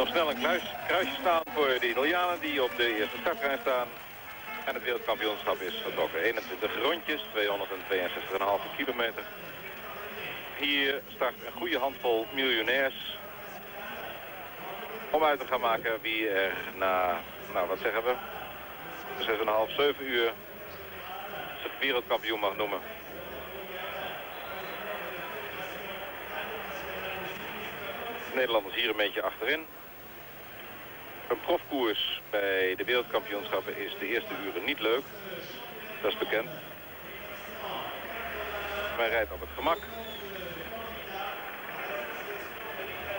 Nog snel een kruisje staan voor de Italianen die op de eerste startrij staan. En het wereldkampioenschap is vertrokken. 21 rondjes, 262,5 kilometer. Hier start een goede handvol miljonairs om uit te gaan maken wie er na, nou wat zeggen we, 6,5, 7 uur zich wereldkampioen mag noemen. De Nederlanders hier een beetje achterin. Een profkoers bij de wereldkampioenschappen is de eerste uren niet leuk. Dat is bekend. Men rijdt op het gemak.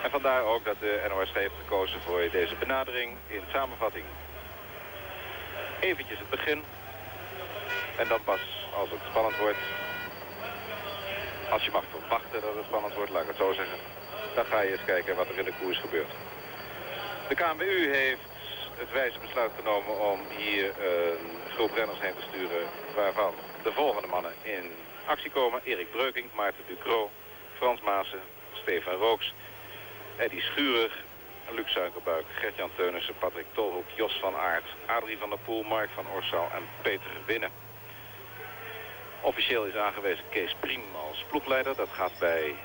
En vandaar ook dat de NOSG heeft gekozen voor deze benadering in samenvatting. Eventjes het begin. En dan pas als het spannend wordt. Als je mag verwachten dat het spannend wordt, laat ik het zo zeggen. Dan ga je eens kijken wat er in de koers gebeurt. De KNWU heeft het wijze besluit genomen om hier een groep renners heen te sturen, waarvan de volgende mannen in actie komen. Erik Breukink, Maarten Ducrot, Frans Maassen, Stefan Rooks, Eddy Schurig, Luc Suikerbuik, Gert-Jan Theunisse, Patrick Tolhoek, Jos van Aert, Adrie van der Poel, Marc van Orsal en Peter Winnen. Officieel is aangewezen Kees Priem als ploegleider. Dat gaat bij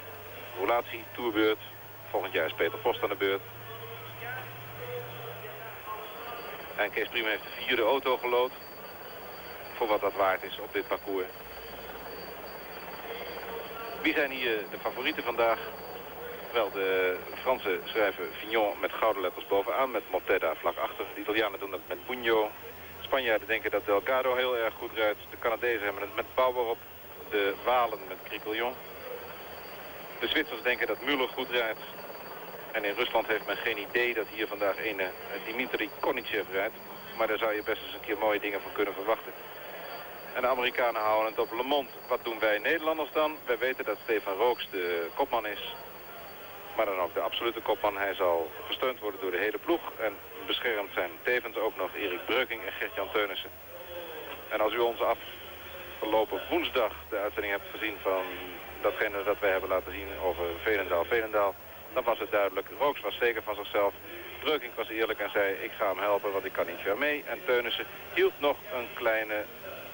Roulatie, Tourbeurt. Volgend jaar is Peter Post aan de beurt. En Kees Priem heeft de vierde auto gelood. Voor wat dat waard is op dit parcours. Wie zijn hier de favorieten vandaag? Wel, de Fransen schrijven Fignon met gouden letters bovenaan. Met Mottet vlak achter. De Italianen doen dat met Bugno. De Spanjaarden denken dat Delgado heel erg goed rijdt. De Canadezen hebben het met Bauer op. De Walen met Criquielion. De Zwitsers denken dat Müller goed rijdt. En in Rusland heeft men geen idee dat hier vandaag een Dimitri Konyshev rijdt. Maar daar zou je best eens een keer mooie dingen van kunnen verwachten. En de Amerikanen houden het op LeMond. Wat doen wij Nederlanders dan? Wij weten dat Stefan Rooks de kopman is. Maar dan ook de absolute kopman. Hij zal gesteund worden door de hele ploeg. En beschermd zijn tevens ook nog Erik Breukink en Gert-Jan Theunisse. En als u onze afgelopen woensdag de uitzending hebt gezien van datgene dat wij hebben laten zien over Veenendaal. Dan was het duidelijk. Rooks was zeker van zichzelf. Breukink was eerlijk en zei ik ga hem helpen want ik kan niet ver mee. En Theunisse hield nog een kleine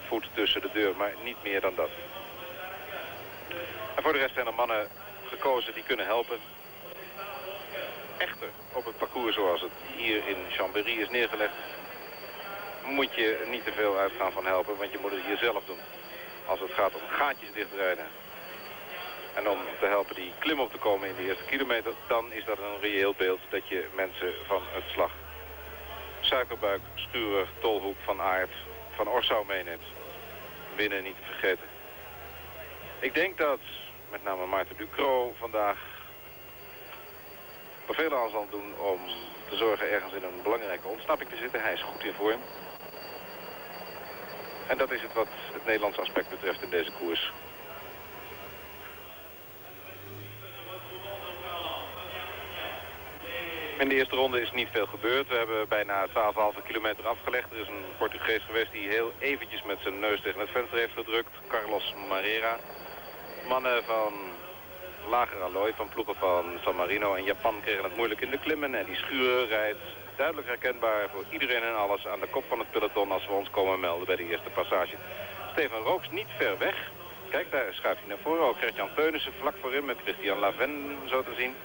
voet tussen de deur. Maar niet meer dan dat. En voor de rest zijn er mannen gekozen die kunnen helpen. Echter, op het parcours zoals het hier in Chambéry is neergelegd, moet je niet te veel uitgaan van helpen. Want je moet het hier zelf doen. Als het gaat om gaatjes dichtrijden. En om te helpen die klim op te komen in de eerste kilometer, dan is dat een reëel beeld dat je mensen van het slag Suikerbuik, Schurig, Tolhoek, Van Aert, Van Orsau meeneemt. Winnen niet te vergeten. Ik denk dat met name Maarten Ducrot vandaag er veel aan zal doen om te zorgen ergens in een belangrijke ontsnapping te zitten. Hij is goed in vorm. En dat is het wat het Nederlandse aspect betreft in deze koers. In de eerste ronde is niet veel gebeurd. We hebben bijna 12,5 kilometer afgelegd. Er is een Portugees geweest die heel eventjes met zijn neus tegen het venster heeft gedrukt. Carlos Moreira. Mannen van lager allooi, van ploegen van San Marino en Japan kregen het moeilijk in de klimmen. En die Schuren rijdt duidelijk herkenbaar voor iedereen en alles aan de kop van het peloton als we ons komen melden bij de eerste passage. Stefan Rooks niet ver weg. Kijk, daar schuift hij naar voren. Ook Gert-Jan Theunissen vlak voorin met Christian Lavainne zo te zien.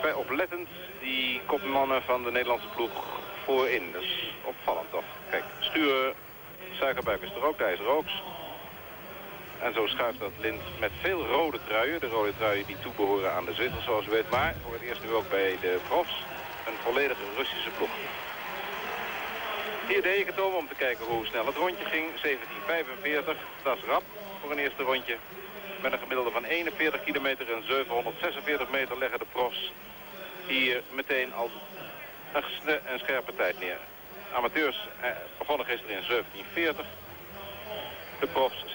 Vrij oplettend die kopmannen van de Nederlandse ploeg voorin. Dat is opvallend toch. Kijk, Sturen, Suikerbuik is er ook, daar is Rooks. En zo schuift dat lint met veel rode truien. De rode truien die toebehoren aan de Zwitsers zoals u weet. Maar voor het eerst nu ook bij de profs een volledige Russische ploeg. Hier deed ik het om te kijken hoe snel het rondje ging. 17:45, dat is rap voor een eerste rondje. Met een gemiddelde van 41 kilometer en 746 meter leggen de profs hier meteen al een scherpe tijd neer. Amateurs begonnen gisteren in 17:40, de profs 17:44.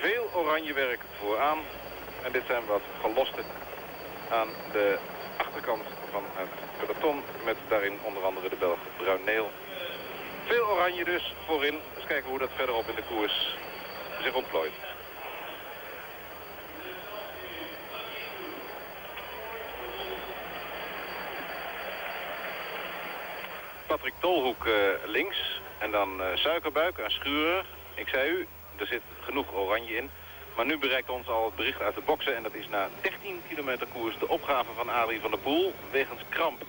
Veel oranje werk vooraan en dit zijn wat gelosten aan de achterkant van het peloton met daarin onder andere de Belg Bruineel. Veel oranje dus voorin. Eens kijken hoe dat verderop in de koers zich ontplooit. Patrick Tolhoek links. En dan Suikerbuik aan Schurer. Ik zei u, er zit genoeg oranje in. Maar nu bereikt ons al het bericht uit de boksen. En dat is na 13 kilometer koers de opgave van Adrie van der Poel wegens kramp.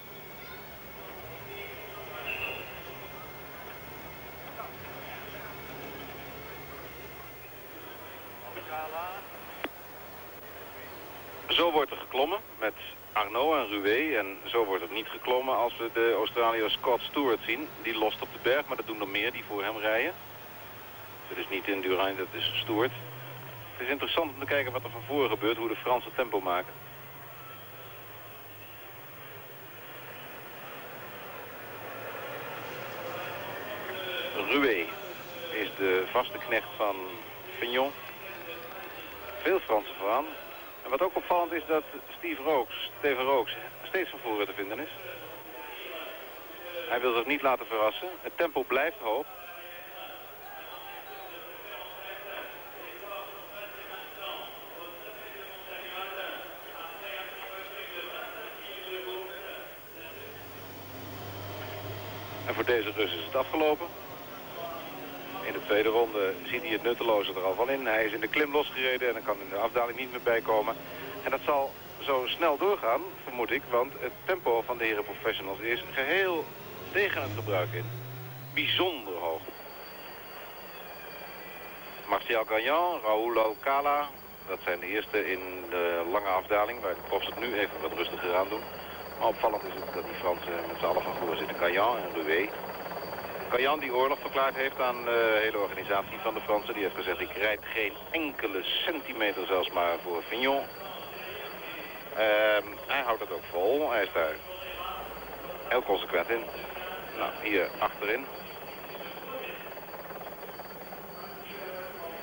Zo wordt er geklommen met Arnaud en Ruwe. En zo wordt het niet geklommen als we de Australiër Scott Stewart zien. Die lost op de berg, maar dat doen er meer die voor hem rijden. Dat is niet Indurain, dat is Stewart. Het is interessant om te kijken wat er van voren gebeurt, hoe de Fransen tempo maken. Ruwe is de vaste knecht van Fignon. Veel Fransen vooraan. En wat ook opvallend is dat Stefan Rooks steeds van voren te vinden is. Hij wil zich niet laten verrassen. Het tempo blijft hoog. En voor deze Rus is het afgelopen. In de tweede ronde ziet hij het nutteloze er al van in. Hij is in de klim losgereden en dan kan in de afdaling niet meer bijkomen. En dat zal zo snel doorgaan, vermoed ik, want het tempo van de heren professionals is geheel tegen het gebruik in. Bijzonder hoog. Martial Gagnon, Raoul Alcala, dat zijn de eerste in de lange afdaling, waar de profs het nu even wat rustiger aan doen. Maar opvallend is het dat die Fransen met z'n allen van voor zitten, Gagnon en Ruwe. Kajan die oorlog verklaard heeft aan de hele organisatie van de Fransen. Die heeft gezegd, ik rijd geen enkele centimeter zelfs maar voor Fignon. Hij houdt het ook vol. Hij is daar heel consequent in. Nou, hier achterin.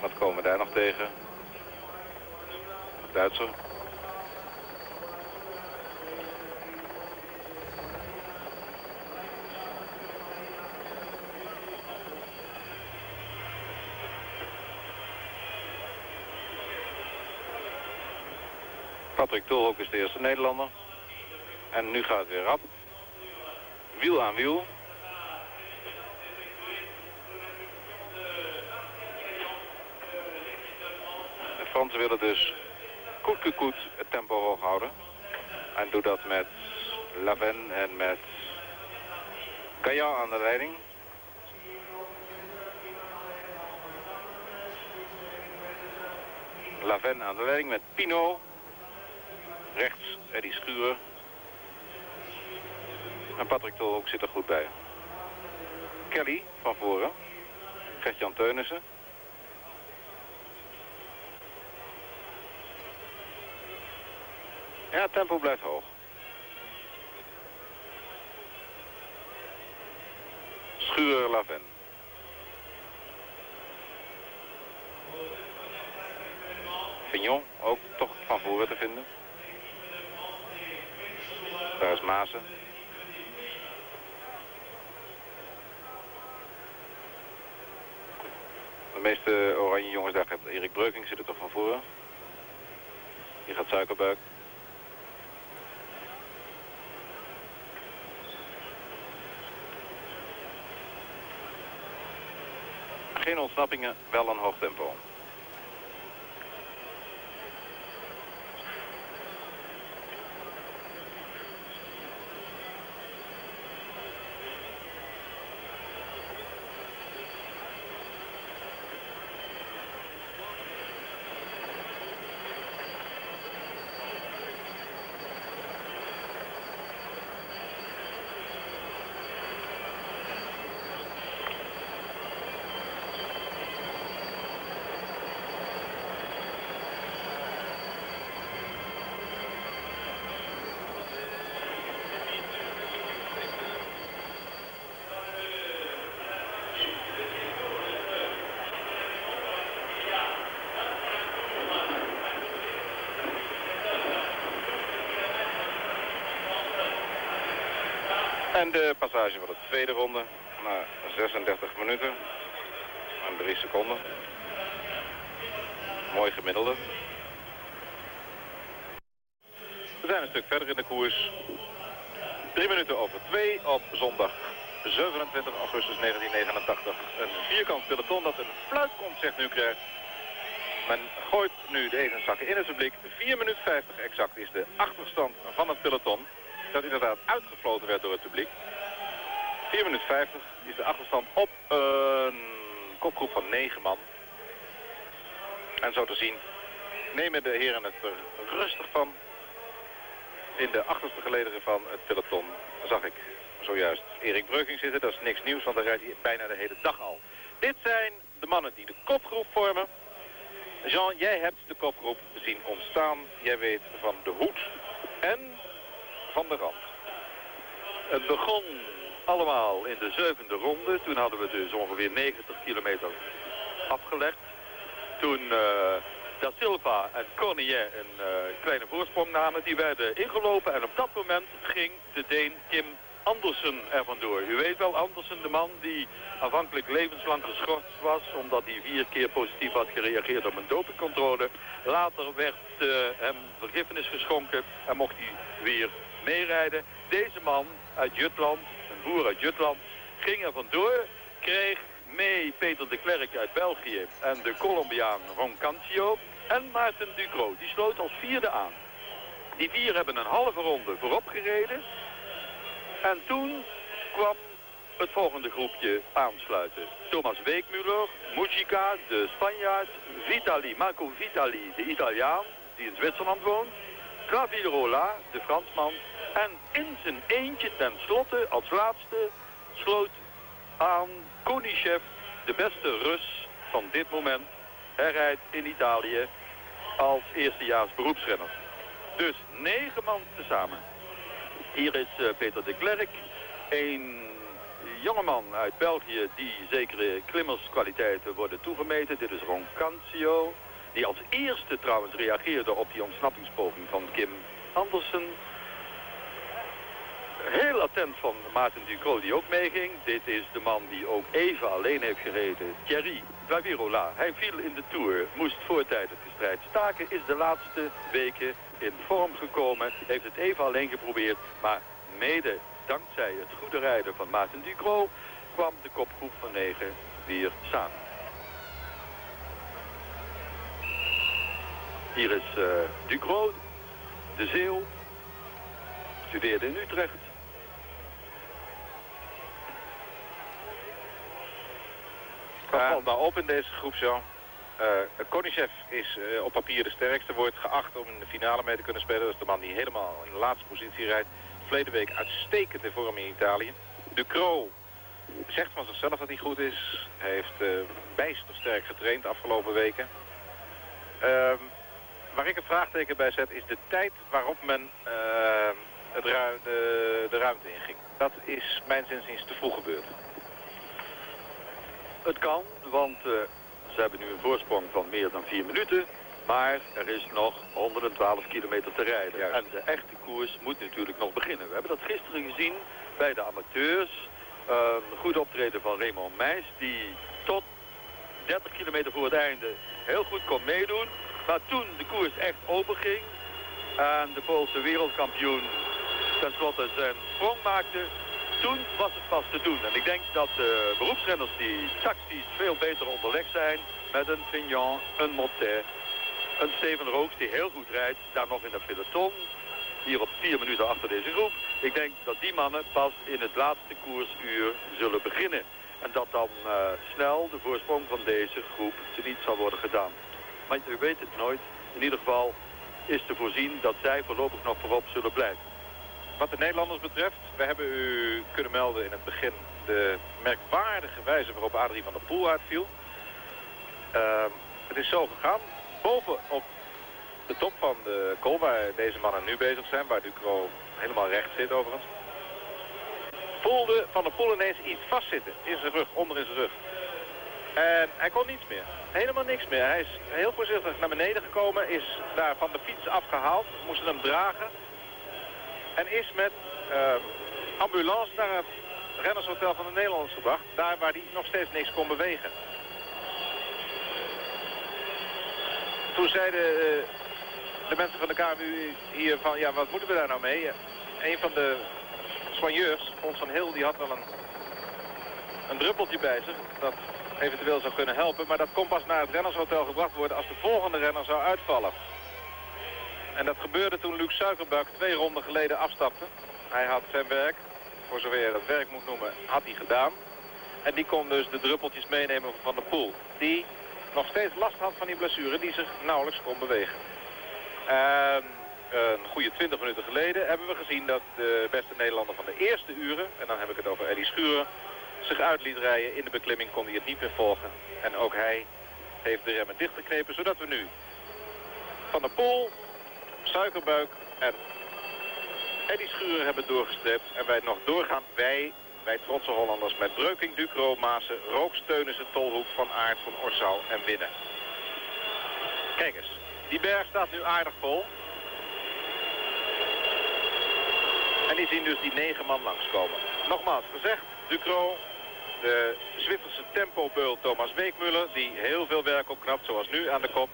Wat komen we daar nog tegen? De Duitser. Patrick Tolhoek is de eerste Nederlander. En nu gaat het weer rap. Wiel aan wiel. De Fransen willen dus koet het tempo hoog houden. En doet dat met Lavainne en met Gagnon aan de leiding. Lavainne aan de leiding met Pinot. Rechts Eddie Schurer. En Patrick Tolhoek zit er goed bij. Kelly van voren. Gert-Jan Theunisse. Ja, het tempo blijft hoog. Schurer Lavainne. Fignon ook toch van voren te vinden. Daar is Maassen. De meeste oranje jongens, daar gaat Erik Breukink, zit er toch van voren. Hier gaat Suikerbuik. Geen ontsnappingen, wel een hoog tempo. En de passage van de tweede ronde na 36 minuten en 3 seconden. Mooi gemiddelde. We zijn een stuk verder in de koers. 3 minuten over 2 op zondag 27 augustus 1989. Een vierkant peloton dat een fluit komt, zegt nu Kruijs. Men gooit nu de ene zakken in het publiek. 4 minuten 50 exact is de achterstand van het peloton. Dat inderdaad uitgefloten werd door het publiek. 4 minuten 50 is de achterstand op een kopgroep van 9 man. En zo te zien nemen de heren het er rustig van. In de achterste gelederen van het peloton zag ik zojuist Erik Breukink zitten. Dat is niks nieuws, want daar rijdt hij bijna de hele dag al. Dit zijn de mannen die de kopgroep vormen. Jean, jij hebt de kopgroep zien ontstaan. Jij weet van de hoed en van de rand. Het begon allemaal in de 7e ronde. Toen hadden we dus ongeveer 90 kilometer afgelegd. Toen Da Silva en Cornier een kleine voorsprong namen. Die werden ingelopen en op dat moment ging de Deen Kim Andersen er vandoor. U weet wel, Andersen, de man die aanvankelijk levenslang geschorst was, omdat hij 4 keer positief had gereageerd op een dopingcontrole. Later werd hem vergiffenis geschonken en mocht hij weer meerijden. Deze man uit Jutland, een boer uit Jutland, ging er vandoor, kreeg mee Peter De Clercq uit België en de Colombiaan Roncancio en Maarten Ducrot. Die sloot als 4e aan. Die 4 hebben een halve ronde voorop gereden. En toen kwam het volgende groepje aansluiten. Thomas Wegmüller, Mujica, de Spanjaard, Vitali, Marco Vitali, de Italiaan, die in Zwitserland woont, Claveyrolat, de Fransman, en in zijn eentje ten slotte, als laatste, sloot aan Konyshev, de beste Rus van dit moment. Hij rijdt in Italië als eerstejaars beroepsrenner. Dus 9 man tezamen. Hier is Peter De Clercq, een jongeman uit België die zekere klimmerskwaliteiten worden toegemeten. Dit is Roncancio, die als eerste trouwens reageerde op die ontsnappingspoging van Kim Andersen. Heel attent van Maarten Ducrot, die ook meeging. Dit is de man die ook even alleen heeft gereden, Thierry Claveyrolat. Hij viel in de Tour, moest voortijdig de strijd staken, is de laatste weken in vorm gekomen. Heeft het even alleen geprobeerd, maar mede dankzij het goede rijden van Maarten Ducrot kwam de kopgroep van 9 weer samen. Hier is Ducrot, de Zeeuw, studeerde in Utrecht. Wat valt nou op in deze groep, Jean? Konyshev is op papier de sterkste, wordt geacht om in de finale mee te kunnen spelen. Dat is de man die helemaal in de laatste positie rijdt. Verleden week uitstekend in vorm in Italië. Ducrot zegt van zichzelf dat hij goed is. Hij heeft bijster sterk getraind de afgelopen weken. Waar ik een vraagteken bij zet is de tijd waarop men de ruimte inging. Dat is mijn zinziens te vroeg gebeurd. Het kan, want ze hebben nu een voorsprong van meer dan 4 minuten. Maar er is nog 112 kilometer te rijden. Juist. En de echte koers moet natuurlijk nog beginnen. We hebben dat gisteren gezien bij de amateurs. Goed optreden van Raymond Meijs, die tot 30 kilometer voor het einde heel goed kon meedoen. Maar toen de koers echt open ging en de Poolse wereldkampioen ten slotte zijn sprong maakte, toen was het pas te doen. En ik denk dat de beroepsrenners die tactisch veel beter onderleg zijn, met een Fignon, een Mottet, een Stefan Rooks die heel goed rijdt, daar nog in de peloton, hier op 4 minuten achter deze groep. Ik denk dat die mannen pas in het laatste koersuur zullen beginnen. En dat dan snel de voorsprong van deze groep teniet zal worden gedaan. Maar u weet het nooit. In ieder geval is te voorzien dat zij voorlopig nog voorop zullen blijven. Wat de Nederlanders betreft, we hebben u kunnen melden in het begin de merkwaardige wijze waarop Adrie van der Poel uitviel. Het is zo gegaan. Boven op de top van de kool waar deze mannen nu bezig zijn, waar Ducrot helemaal recht zit overigens, voelde Van der Poel ineens iets vastzitten in zijn rug, onder in zijn rug. En hij kon niets meer. Helemaal niks meer. Hij is heel voorzichtig naar beneden gekomen, is daar van de fiets afgehaald, moesten hem dragen. En is met ambulance naar het rennershotel van de Nederlanders gebracht. Daar waar hij nog steeds niks kon bewegen. Toen zeiden de mensen van de KMU hier van, ja, wat moeten we daar nou mee? Een van de soigneurs, Fons van Heel, die had wel een een druppeltje bij zich dat eventueel zou kunnen helpen. Maar dat kon pas naar het rennershotel gebracht worden als de volgende renner zou uitvallen. En dat gebeurde toen Luc Suikerbuik 2 ronden geleden afstapte. Hij had zijn werk, voor zover je dat werk moet noemen, had hij gedaan. En die kon dus de druppeltjes meenemen van de Poel. Die nog steeds last had van die blessure die zich nauwelijks kon bewegen. En een goede 20 minuten geleden hebben we gezien dat de beste Nederlander van de eerste uren, en dan heb ik het over Eddy Schuurer, zich uit liet rijden. In de beklimming kon hij het niet meer volgen. En ook hij heeft de remmen dichtgeknepen, zodat we nu Van der Poel, Suikerbuik en Eddy Schuurer hebben doorgestrept. En wij nog doorgaan, wij trotse Hollanders, met Breukink, Ducrot, Maassen, Rooks, Teunissen, Tolhoek, Van Aert, Van Orsouw en Winnen. Kijk eens, die berg staat nu aardig vol. En die zien dus die 9 man langskomen. Nogmaals gezegd, Ducrot, de Zwitserse tempobeul Thomas Wegmüller, die heel veel werk opknapt, zoals nu aan de kop.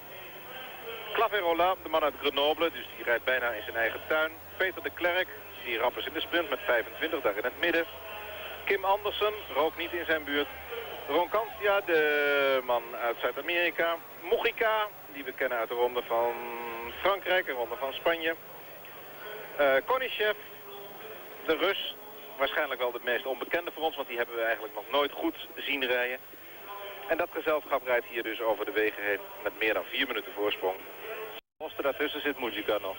Claveyrolat, de man uit Grenoble, dus die rijdt bijna in zijn eigen tuin. Peter De Clercq, die rap is in de sprint met 25, daar in het midden. Kim Andersen, rook niet in zijn buurt. Ron Kanstia, de man uit Zuid-Amerika. Mujica, die we kennen uit de ronde van Frankrijk, de ronde van Spanje. Konyshev, de Rus, waarschijnlijk wel de meest onbekende voor ons, want die hebben we eigenlijk nog nooit goed zien rijden. En dat gezelschap rijdt hier dus over de wegen heen met meer dan 4 minuten voorsprong. Als er daartussen zit Mujica nog.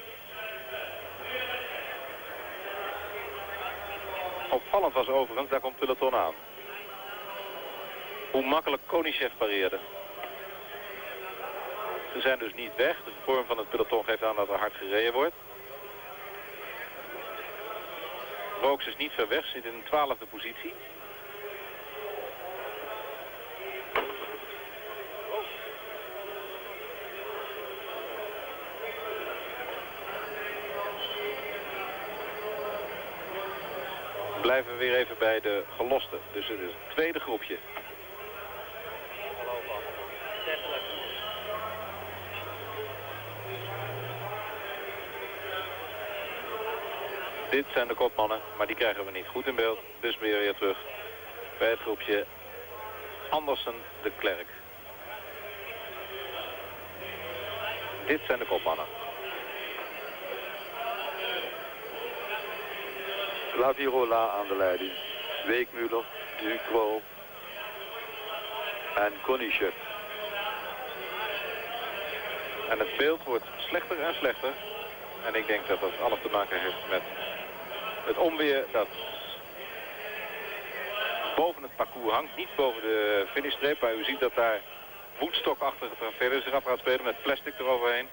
Opvallend was overigens, daar komt peloton aan, hoe makkelijk Konyshev pareerde. Ze zijn dus niet weg. De vorm van het peloton geeft aan dat er hard gereden wordt. Rooks is niet ver weg, zit in de 12e positie. Blijven we weer even bij de gelosten. Dus het is het tweede groepje. Dit zijn de kopmannen, maar die krijgen we niet goed in beeld. Dus weer terug bij het groepje Andersen de Clercq. Dit zijn de kopmannen. Claveyrolat aan de leiding, Wegmüller, Ducrot en Konyshev. En het beeld wordt slechter en slechter. En ik denk dat dat alles te maken heeft met het onweer dat boven het parcours hangt. Niet boven de finishstreep, maar u ziet dat daar woedstokachtige traversen zich af gaat spelen met plastic eroverheen.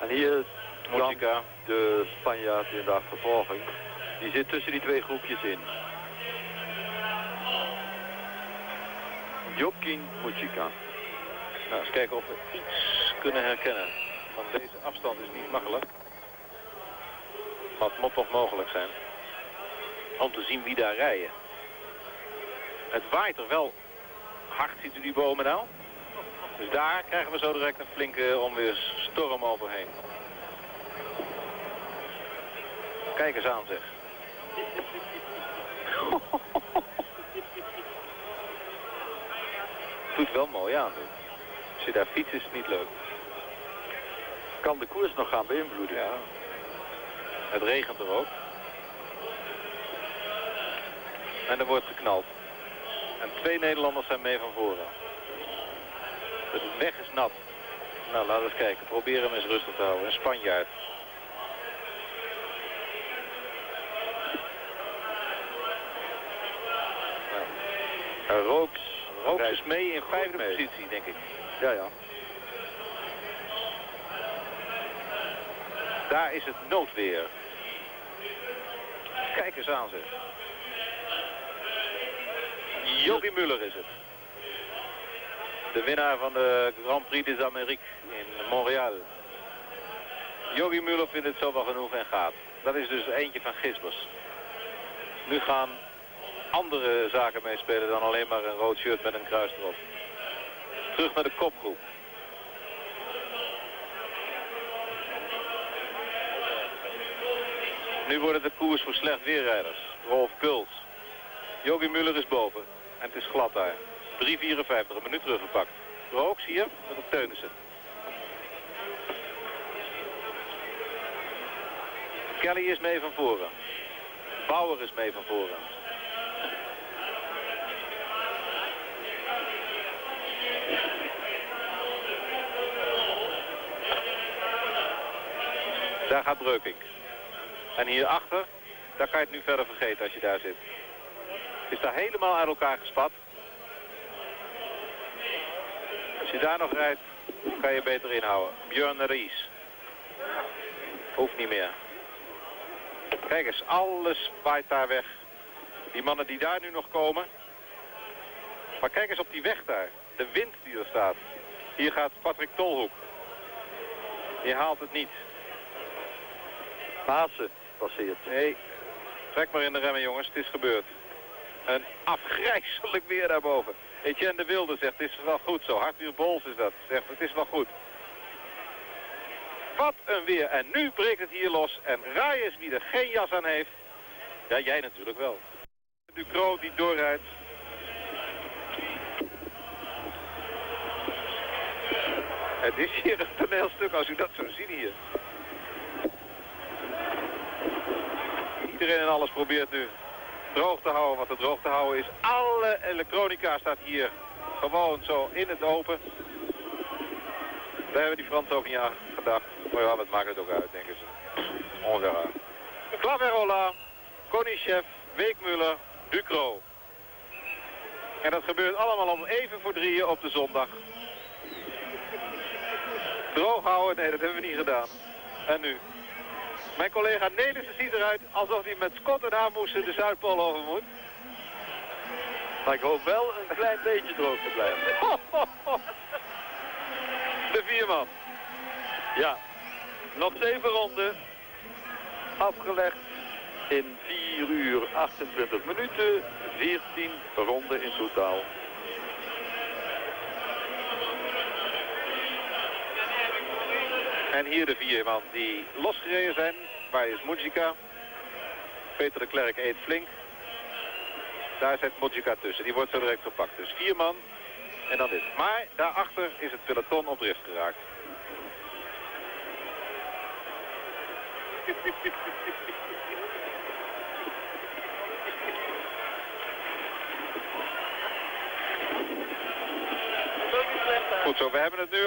En hier Mujica, de Spanjaard in de achtervolging. Die zit tussen die 2 groepjes in. Jokin Mujica. Nou, eens kijken of we iets kunnen herkennen. Want deze afstand is niet makkelijk. Maar het moet toch mogelijk zijn om te zien wie daar rijden. Het waait er wel hard, ziet u die bomen nou? Dus daar krijgen we zo direct een flinke onweersstorm overheen. Kijk eens aan, zeg. Doet wel mooi aan. Als je daar fietst is het niet leuk. Kan de koers nog gaan beïnvloeden. Ja. Het regent er ook. En er wordt geknald. En 2 Nederlanders zijn mee van voren. De weg is nat. Nou, laten we eens kijken. Probeer hem eens rustig te houden. Een Spanjaard. Nou. Rooks is mee in 5e positie, denk ik. Ja, ja. Daar is het noodweer. Kijk eens aan, zeg. Jogi Müller is het. De winnaar van de Grand Prix des Amériques in Montreal. Jogi Müller vindt het zo wel genoeg en gaat. Dat is dus eentje van Gisbers. Nu gaan andere zaken meespelen dan alleen maar een rood shirt met een kruis erop. Terug naar de kopgroep. Nu wordt het de koers voor slecht weerrijders. Rolf Kuls. Jogi Müller is boven. En het is glad daar. 3,54, een minuut teruggepakt. Rooks hier met de Teunissen. Kelly is mee van voren. Bauer is mee van voren. Daar gaat Breukink. En hierachter, daar kan je het nu verder vergeten als je daar zit. Het is daar helemaal uit elkaar gespat. Als je daar nog rijdt, kan je beter inhouden. Björn Ries. Hoeft niet meer. Kijk eens, alles waait daar weg. Die mannen die daar nu nog komen. Maar kijk eens op die weg daar. De wind die er staat. Hier gaat Patrick Tolhoek. Die haalt het niet. Maassen passeert. Nee, trek maar in de remmen jongens, het is gebeurd. Een afgrijselijk weer daarboven. Etienne de Wilde zegt, het is wel goed zo. Hartwig Bols is dat, zegt, het is wel goed. Wat een weer. En nu breekt het hier los. En raai is wie er geen jas aan heeft. Ja, jij natuurlijk wel. Ducrot die doorrijdt. Het is hier een toneelstuk als u dat zo ziet hier. Iedereen en alles probeert nu droog te houden. Wat er droog te houden is. Alle elektronica staat hier gewoon zo in het open. Daar hebben die Fransen ook niet aan gedacht. Maar ja, dat maakt het ook uit, denken ze. Ongeveer. Claveyrolat, Konyshev, Wegmüller, Ducrot. En dat gebeurt allemaal om 2:45 op de zondag. Droog houden? Nee, dat hebben we niet gedaan. En nu? Mijn collega Nelissen ziet eruit alsof hij met Scott en Amussen de Zuidpool over moet. Maar ik hoop wel een klein beetje droog te blijven. Ho, ho, ho. De vierman. Ja. Nog 7 ronden. Afgelegd in 4:28. 14 ronden in totaal. En hier de 4 man die losgereden zijn. Waar is Mujica? Peter De Clercq eet flink. Daar zit Mujica tussen. Die wordt zo direct gepakt. Dus 4 man. En dan dit. Maar daarachter is het peloton op drift geraakt. Goed zo, we hebben het nu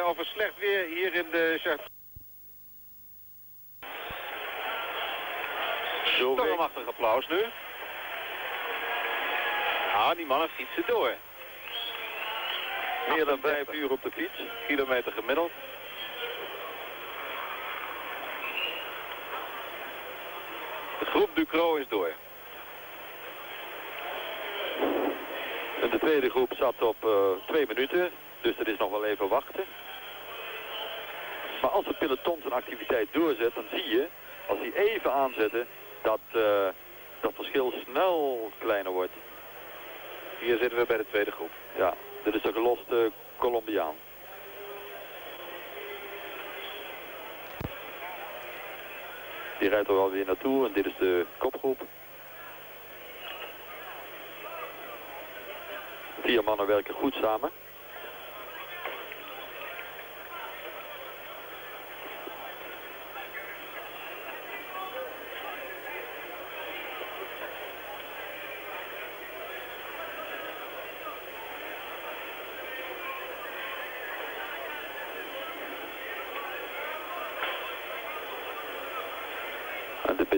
over slecht weer hier in de Chartres. Toch een machtig applaus nu. Nou, die mannen fietsen door. Meer dan 5 uur op de fiets, kilometer gemiddeld. De groep Ducrot is door. En de tweede groep zat op 2 minuten, dus dat is nog wel even wachten. Maar als het peloton zijn activiteit doorzet, dan zie je, als die even aanzetten, dat dat verschil snel kleiner wordt. Hier zitten we bij de tweede groep. Ja. Dit is de geloste Colombiaan. Die rijdt er wel weer naartoe en dit is de kopgroep. 4 mannen werken goed samen.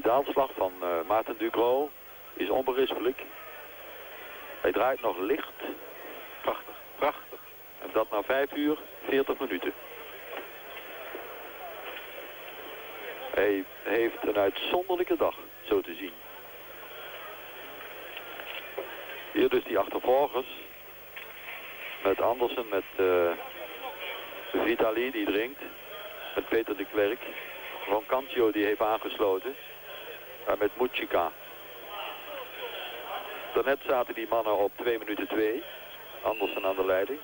De aanslag van Maarten Ducrot is onberispelijk. Hij draait nog licht. Prachtig, prachtig. En dat na 5:40. Hij heeft een uitzonderlijke dag, zo te zien. Hier dus die achtervolgers. Met Andersen, met Vitali die drinkt. Met Peter De Clercq. Van Cantio die heeft aangesloten. Maar met Mujica. Daarnet zaten die mannen op 2:02. Andersen aan de leiding.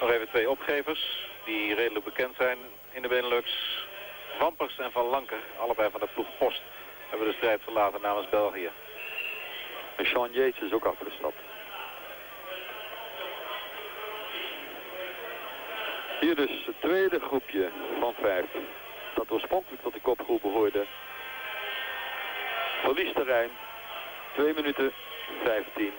Nog even 2 opgevers die redelijk bekend zijn in de Benelux. Wampers en Van Lanker, allebei van de ploeg Post, hebben de strijd verlaten namens België. En Sean Yates is ook afgestapt. Hier dus het tweede groepje van 5. Dat oorspronkelijk tot de kopgroep behoorde. Verlies terrein. 2 minuten 15.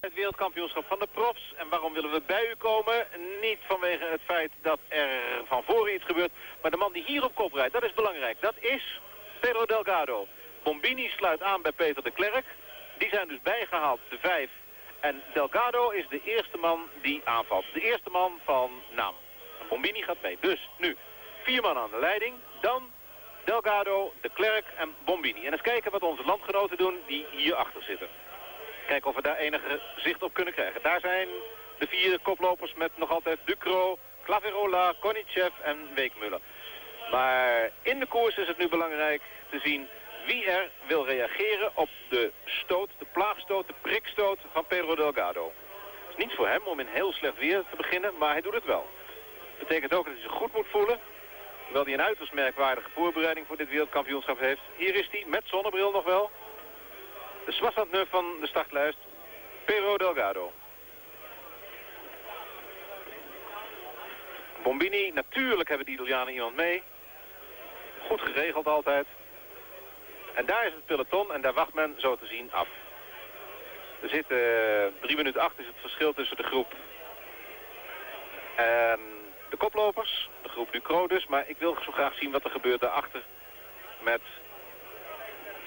Het wereldkampioenschap van de profs. En waarom willen we bij u komen? Niet vanwege het feit dat er van voren iets gebeurt. Maar de man die hier op kop rijdt, dat is belangrijk. Dat is Pedro Delgado. Bombini sluit aan bij Peter De Clercq. Die zijn dus bijgehaald, de 5. En Delgado is de eerste man die aanvalt. De eerste man van naam. Bombini gaat mee. Dus nu 4 man aan de leiding. Dan Delgado, De Clercq en Bombini. En eens kijken wat onze landgenoten doen die hierachter zitten. Kijken of we daar enige zicht op kunnen krijgen. Daar zijn de 4 koplopers met nog altijd Ducrot, Claveyrolat, Konyshev en Wegmüller. Maar in de koers is het nu belangrijk te zien wie er wil reageren op de stoot, de plaagstoot, de prikstoot van Pedro Delgado. Het is niet voor hem om in heel slecht weer te beginnen, maar hij doet het wel. Dat betekent ook dat hij zich goed moet voelen. Hoewel hij een uiterst merkwaardige voorbereiding voor dit wereldkampioenschap heeft. Hier is hij, met zonnebril nog wel. De zwartstandneur van de startlijst, Pedro Delgado. Bombini, natuurlijk hebben de Italianen iemand mee. Goed geregeld altijd. En daar is het peloton en daar wacht men zo te zien af. Er zitten 3 minuten 8 is het verschil tussen de groep en de koplopers. De groep Ducrot dus, maar ik wil zo graag zien wat er gebeurt daarachter met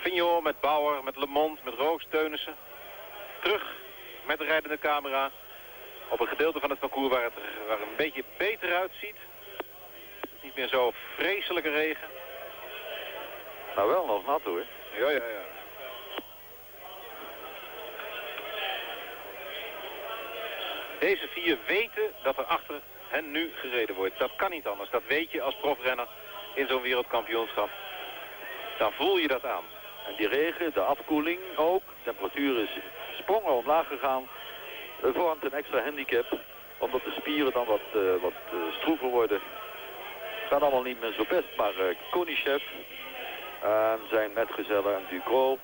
Fignon, met Bauer, met LeMond, met Rooks, Teunissen. Terug met de rijdende camera op een gedeelte van het parcours waar het er een beetje beter uitziet. Niet meer zo vreselijke regen. Nou wel nog nat hoor. Ja, ja, ja. Deze 4 weten dat er achter hen nu gereden wordt. Dat kan niet anders. Dat weet je als profrenner in zo'n wereldkampioenschap. Dan voel je dat aan. En die regen, de afkoeling ook. De temperatuur is sprongen omlaag gegaan. Dat vormt een extra handicap. Omdat de spieren dan wat stroever worden. Het gaat allemaal niet meer zo best. Maar Konyshev en zijn metgezellen en Ducrot,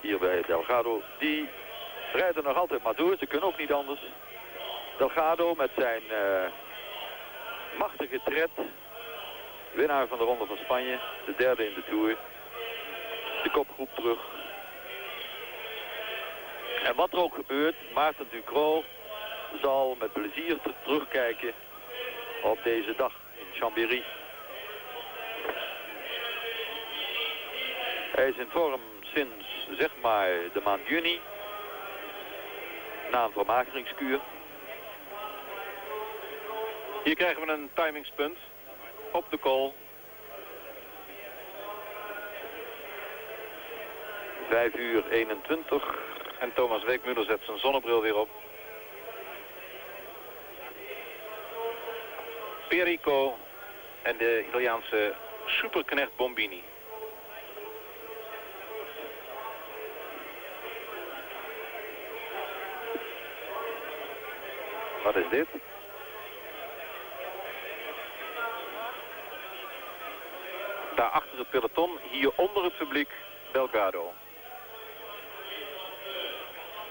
hier bij Delgado, die rijden nog altijd maar door. Ze kunnen ook niet anders. Delgado met zijn machtige tred. Winnaar van de Ronde van Spanje. De 3e in de Tour. De kopgroep terug. En wat er ook gebeurt, Maarten Ducrot zal met plezier terugkijken op deze dag in Chambéry. Hij is in vorm sinds, zeg maar, de maand juni. Na een vermageringskuur. Hier krijgen we een timingspunt. Op de call. 5:21. En Thomas Wegmüller zet zijn zonnebril weer op. Perico en de Italiaanse superknecht Bombini. Wat is dit? Daar achter het peloton, hier onder het publiek, Delgado.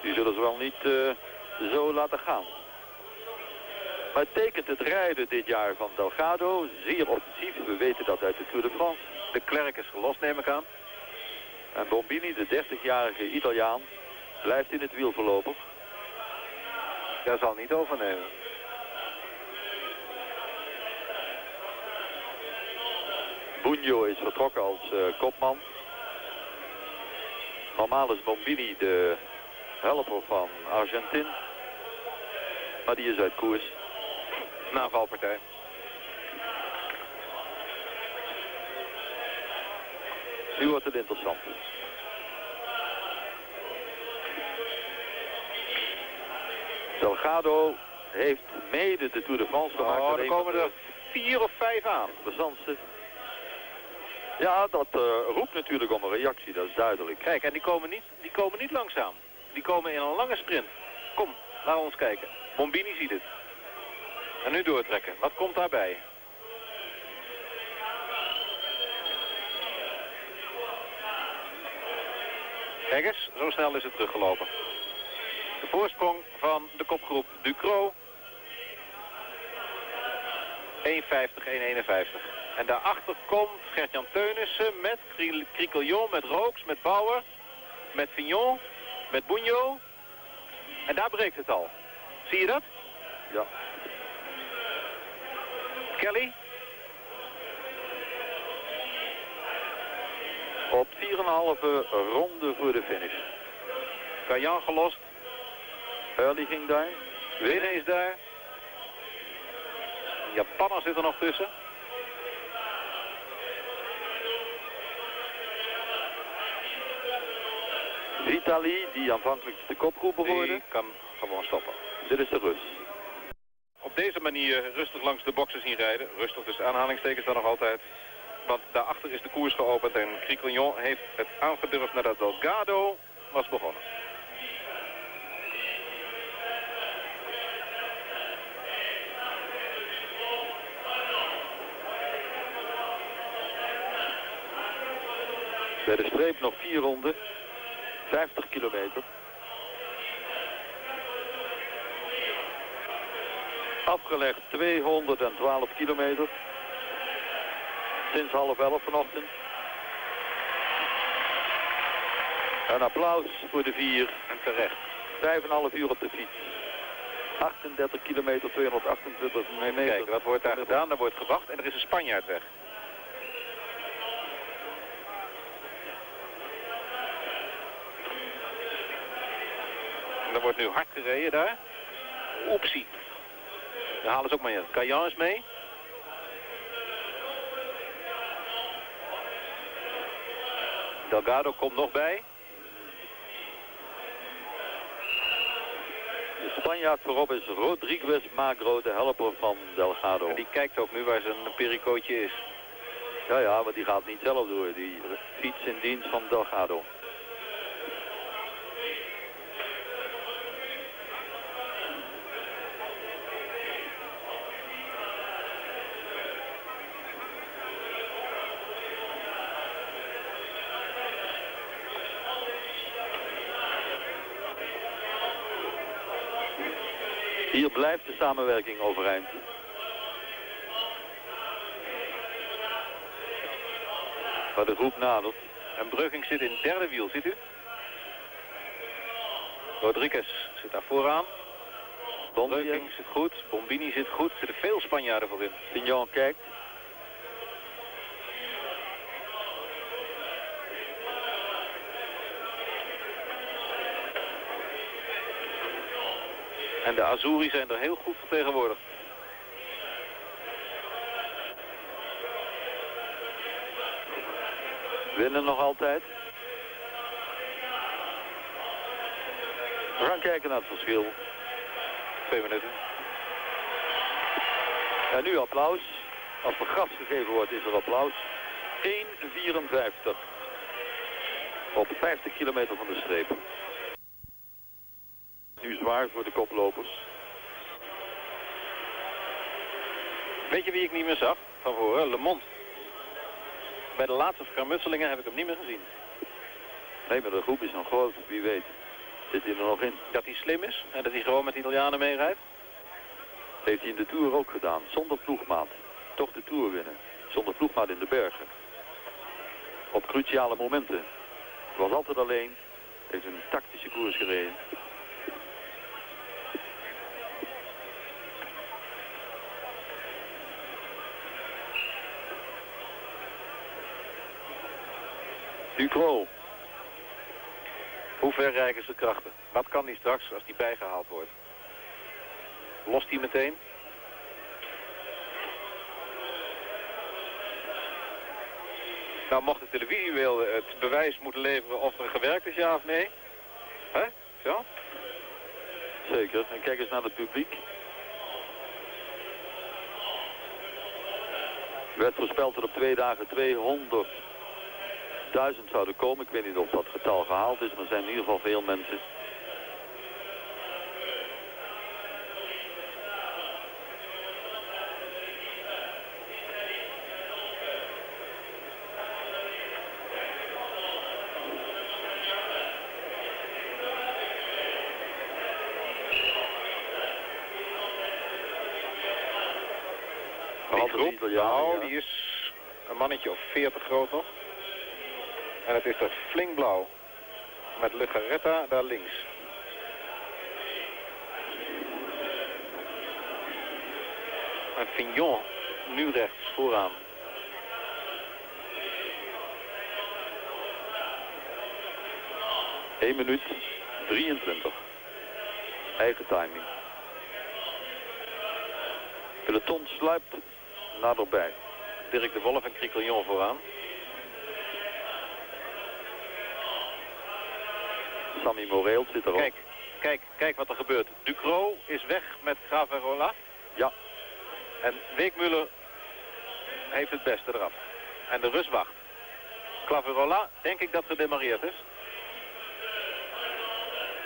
Die zullen ze wel niet zo laten gaan. Maar het tekent het rijden dit jaar van Delgado, zeer offensief. We weten dat uit de Tour de France. De Clercq is gelost, neem ik aan. En Bombini, de 30-jarige Italiaan, blijft in het wiel voorlopig. Daar zal niet overnemen. Bugno is vertrokken als kopman. Normaal is Bombini de helper van Argentin. Maar die is uit koers. Na valpartij. Nu wordt het interessant. Delgado heeft mede de Tour de France gemaakt. Oh, er komen er 4 of 5 aan. Ja, dat roept natuurlijk om een reactie, dat is duidelijk. Kijk, en die komen niet langzaam. Die komen in een lange sprint. Kom, laten we ons kijken. Bombini ziet het. En nu doortrekken. Wat komt daarbij? Eggers, zo snel is het teruggelopen. De voorsprong van de kopgroep Ducrot. 1,50, 1,51. En daarachter komt Gert-Jan Theunisse met Criquielion, met Rooks, met Bauer, met Fignon, met Bugno. En daar breekt het al. Zie je dat? Ja. Kelly. Op 4,5 ronde voor de finish. Kajan gelost. Earley ging daar. Winnen is daar. Een Japanner zit er nog tussen. Vitali, die aanvankelijk de kopgroep behoorde, die kan gewoon stoppen. Dit is de rust. Op deze manier rustig langs de boksen zien rijden. Rustig dus aanhalingstekens dan nog altijd. Want daarachter is de koers geopend en Criquielion heeft het aangedurfd nadat Delgado was begonnen. Bij de streep nog 4 ronden. 50 kilometer. Afgelegd 212 kilometer. Sinds 10:30 vanochtend. Een applaus voor de 4 en terecht. 5,5 uur op de fiets. 38 kilometer, 228 meter. Kijk, wat wordt daar gedaan? Daar wordt gewacht en er is een Spanjaard weg. Er wordt nu hard gereden daar. Oepsie. Daar halen ze ook maar in. Kajan is mee. Delgado komt nog bij. De Spanjaard voorop is Rodriguez Magro, de helper van Delgado. En die kijkt ook nu waar zijn pericootje is. Ja, ja, maar die gaat niet zelf door. Die fiets in dienst van Delgado. Hier blijft de samenwerking overeind. Waar de groep nadert. En Breukink zit in het derde wiel, ziet u? Rodriguez zit daar vooraan. Breukink zit goed, Bombini zit goed. Er zitten veel Spanjaarden voorin. Fignon kijkt. En de Azuri zijn er heel goed vertegenwoordigd. Winnen nog altijd. We gaan kijken naar het verschil. 2 minuten. En nu applaus. Als er gas gegeven wordt is er applaus. 1,54. Op 50 kilometer van de streep. Nu zwaar voor de koplopers. Weet je wie ik niet meer zag? Van voren, LeMond. Bij de laatste schermutselingen heb ik hem niet meer gezien. Nee, maar de groep is nog groot, wie weet. Zit hij er nog in? Dat hij slim is en dat hij gewoon met de Italianen meerijdt. Heeft hij in de Tour ook gedaan, zonder ploegmaat. Toch de Tour winnen, zonder ploegmaat in de bergen. Op cruciale momenten. Was altijd alleen, heeft een tactische koers gereden. Ducrot. Hoe ver reiken zijn krachten? Wat kan hij straks als hij bijgehaald wordt? Lost hij meteen? Nou, mocht de televisie wel het bewijs moeten leveren of er gewerkt is, ja of nee? Hè? Zo? Zeker. En kijk eens naar het publiek. Werd voorspeld dat op 2 dagen 200.000 zouden komen. Ik weet niet of dat getal gehaald is, maar er zijn in ieder geval veel mensen. rond de jaal. Die is een mannetje of 40 groot nog. En het is er flink blauw. Met Lejarreta daar links. En Fignon nu rechts vooraan. Eén minuut 23. Eigen timing. Peloton sluipt naderbij. Dirk de Wolf en Criquielion vooraan. Sammy Moreel zit erop. Kijk wat er gebeurt. Ducrot is weg met Claveyrolat. Ja. En Wegmüller heeft het beste eraf. En de Rus wacht. Claveyrolat, denk ik dat gedemareerd is.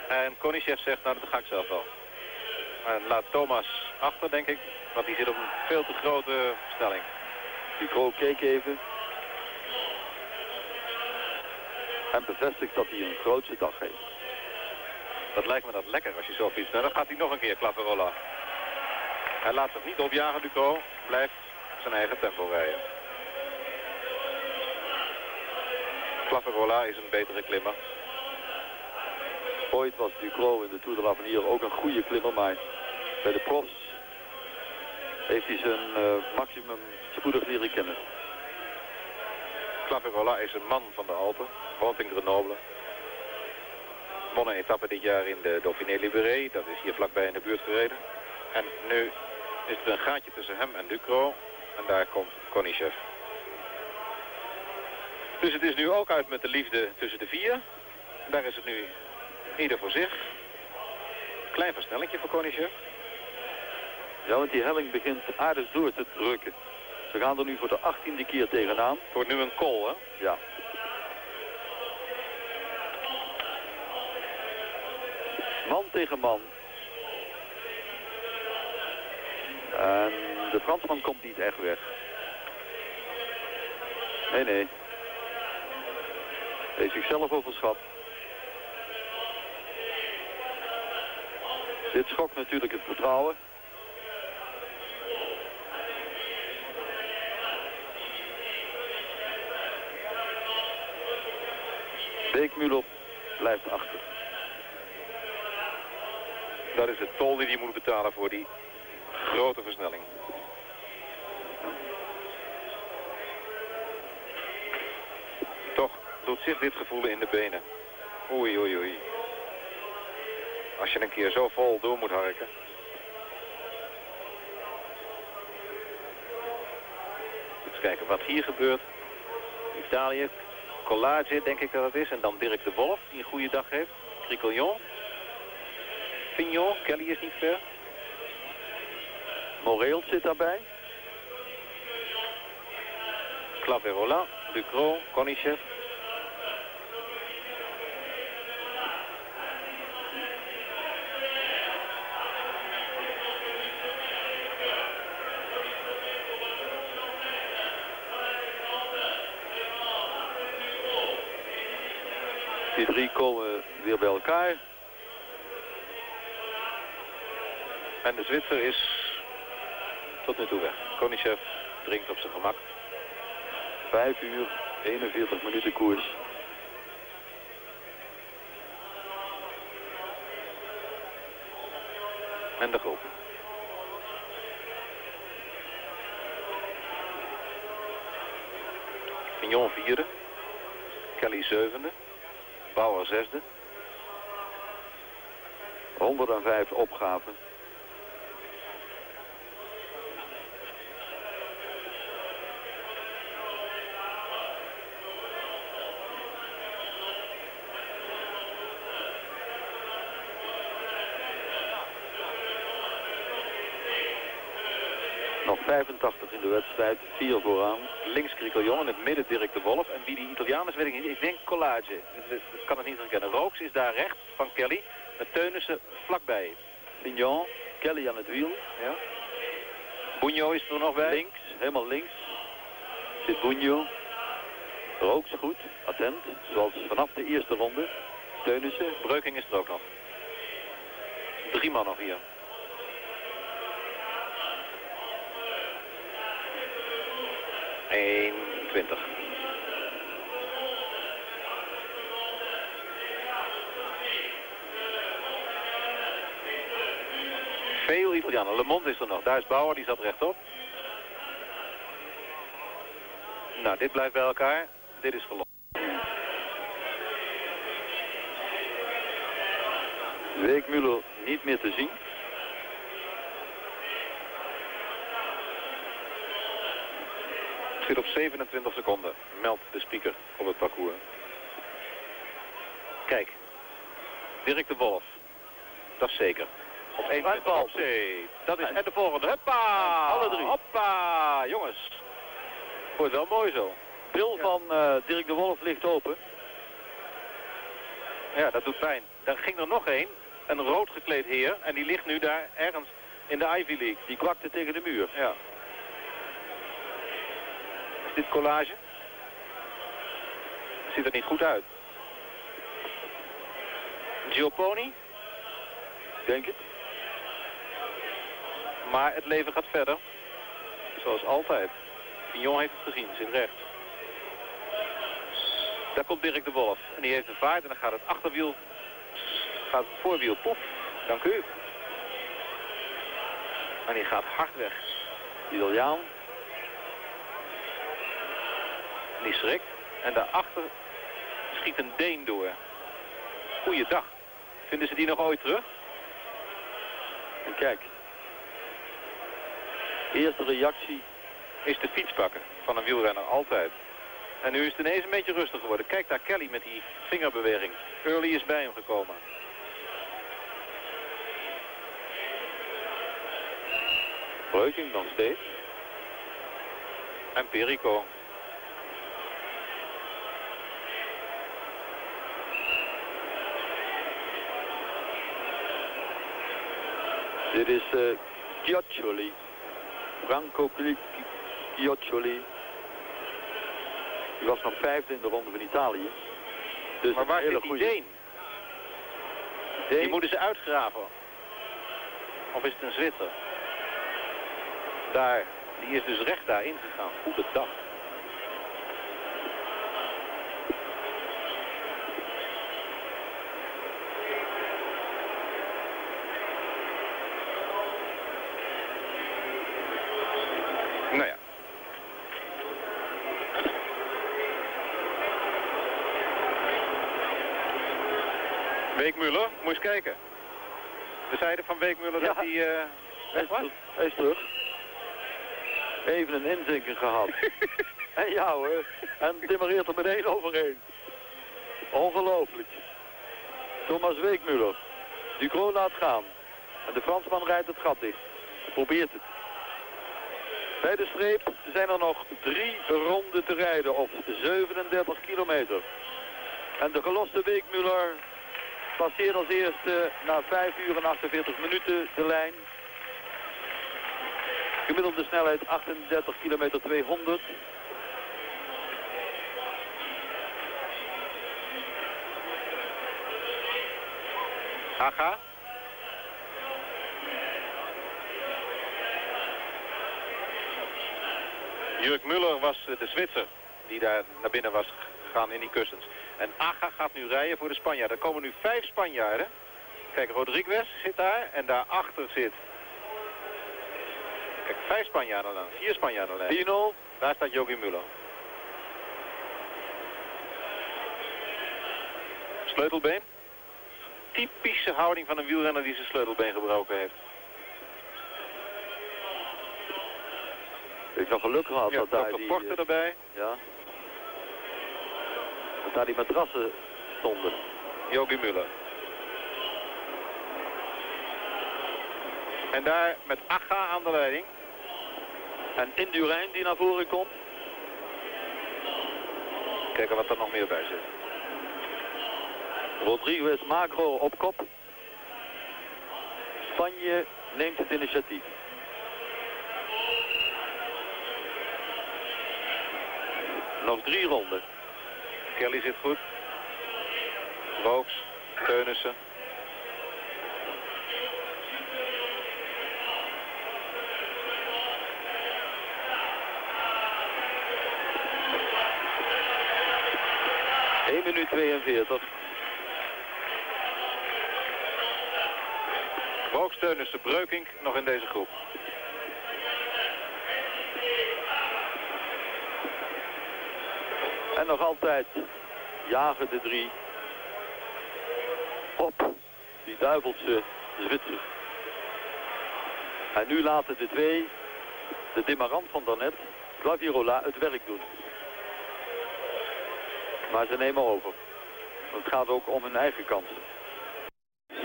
En Konyshev zegt, nou dat ga ik zelf wel. En laat Thomas achter, denk ik. Want die zit op een veel te grote stelling. Ducrot keek even. En bevestigt dat hij een grootse dag heeft. Dat lijkt me dat lekker als je zo fietst. Nou, dan gaat hij nog een keer, Claveyrolat. Hij laat zich niet opjagen, Ducrot. Blijft zijn eigen tempo rijden. Claveyrolat is een betere klimmer. Ooit was Ducrot in de Tour de l'Avenir ook een goede klimmer, maar bij de profs heeft hij zijn maximum spoedig leren kennen. Claveyrolat is een man van de Alpen, woont in Grenoble. Won een etappe dit jaar in de Dauphiné Libéré, dat is hier vlakbij in de buurt gereden. En nu is er een gaatje tussen hem en Ducrot en daar komt Konyshev. Dus het is nu ook uit met de liefde tussen de vier. Daar is het nu ieder voor zich. Klein versnellingje voor Konyshev. Ja, want die helling begint aardig door te drukken. Ze gaan er nu voor de 18e keer tegenaan. Het wordt nu een call, hè? Ja. Man tegen man. En de Fransman komt niet echt weg. Nee. Hij heeft zichzelf overschat. Dit schokt natuurlijk het vertrouwen. Wegmüller blijft achter. Dat is de tol die hij moet betalen voor die grote versnelling. Toch doet zich dit gevoel in de benen. Oei. Als je een keer zo vol door moet harken. Eens kijken wat hier gebeurt. Italië, Collage denk ik dat het is. En dan Dirk de Wolf die een goede dag heeft. Criquielion. Fignon, Kelly is niet ver. Moreel zit daarbij. Claveyrolat, Ducrot, Konyshev. Die drie komen weer bij elkaar. En de Zwitser is tot nu toe weg. Konyshev drinkt op zijn gemak. 5 uur, 41 minuten koers. En de groep. Fignon vierde. Kelly zevende. Bauer zesde. 105 opgaven. Nog 85 in de wedstrijd, 4 vooraan. Links Criquielion, in het midden Dirk de Wolf. En wie die Italiaan is, weet ik niet. Ik denk Collage. Ik kan het niet herkennen. Rooks is daar rechts van Kelly. Met Theunissen vlakbij. Fignon, Kelly aan het wiel. Ja. Bugno is er nog bij. Links, helemaal links. Zit Bugno. Rooks goed, attent. Zoals vanaf de eerste ronde. Theunissen, Breukink is er ook nog. 3 man nog hier. 1.20. Veel Italianen. LeMond is er nog. Duits Bauer, die zat rechtop. Nou, dit blijft bij elkaar. Dit is verloren. Wegmüller niet meer te zien. Het zit op 27 seconden, meldt de speaker op het parcours. Kijk, Dirk de Wolf. Dat is zeker. Op 1.20. Dat is en de volgende. Hoppa! Alle drie. Hoppa! Jongens. Wordt wel mooi zo. Bril van Dirk de Wolf ligt open. Ja, dat doet pijn. Daar ging er nog één. Een rood gekleed heer. En die ligt nu daar ergens in de Ivy League. Die kwakte tegen de muur. Ja. Is dit collage? Ziet er niet goed uit. Gioponi? Denk het. Maar het leven gaat verder. Zoals altijd. Fignon heeft het gezien. Zit recht. Daar komt Dirk de Wolf. En die heeft een vaart. En dan gaat het achterwiel... Gaat het voorwiel, poef, dank u. En die gaat hard weg. Italiaan. Die schrikt. En daarachter schiet een Deen door. Goeiedag. Vinden ze die nog ooit terug? En kijk. De eerste reactie is de fiets pakken van een wielrenner altijd. En nu is het ineens een beetje rustig geworden. Kijk daar Kelly met die vingerbeweging. Early is bij hem gekomen. Breukink nog steeds. En Perico. Dit is Chioccioli. Franco Chioccioli. Die was nog vijfde in de Ronde van Italië. Dus maar waar zit die Deen? Die moeten ze uitgraven. Of is het een Zwitser? Daar, die is dus recht daarin gegaan. Goede dag. Nou ja. Wegmüller, moet je eens kijken. We zeiden van Wegmüller dat hij... Hij is terug. Even een inzinking gehad. En ja hoor, en demareert er meteen overheen. Ongelooflijk. Thomas Wegmüller. Ducrot laat gaan. En de Fransman rijdt het gat dicht. Probeert het. Bij de streep zijn er nog 3 ronden te rijden op 37 kilometer. En de geloste Wegmüller passeert als eerste na 5 uur en 48 minuten de lijn. Gemiddelde snelheid 38 kilometer 200. Haga. Jurk Müller was de Zwitser die daar naar binnen was gegaan in die kussens. En Aga gaat nu rijden voor de Spanjaarden. Er komen nu 5 Spanjaarden. Kijk, Rodriguez zit daar en daarachter zit... Kijk, 5 Spanjaarden dan, 4 Spanjaarden dan. Pino, daar staat Jogi Müller. Sleutelbeen. Typische houding van een wielrenner die zijn sleutelbeen gebroken heeft. Ik nog geluk gehad dat daar die... Porter erbij. Ja. Dat daar die matrassen stonden. Jogi Müller. En daar met Aga aan de leiding. En Indurain die naar voren komt. Kijken wat er nog meer bij zit. Rodriguez Macro op kop. Spanje neemt het initiatief. Nog 3 ronden. Kelly zit goed. Rooks, Teunissen. 1 minuut 42. Rooks, Theunisse, Breukink nog in deze groep. En nog altijd jagen de drie op die duivelse Zwitser. En nu laten de twee, de demarant van daarnet, Claveyrolat, het werk doen. Maar ze nemen over. Het gaat ook om hun eigen kansen. De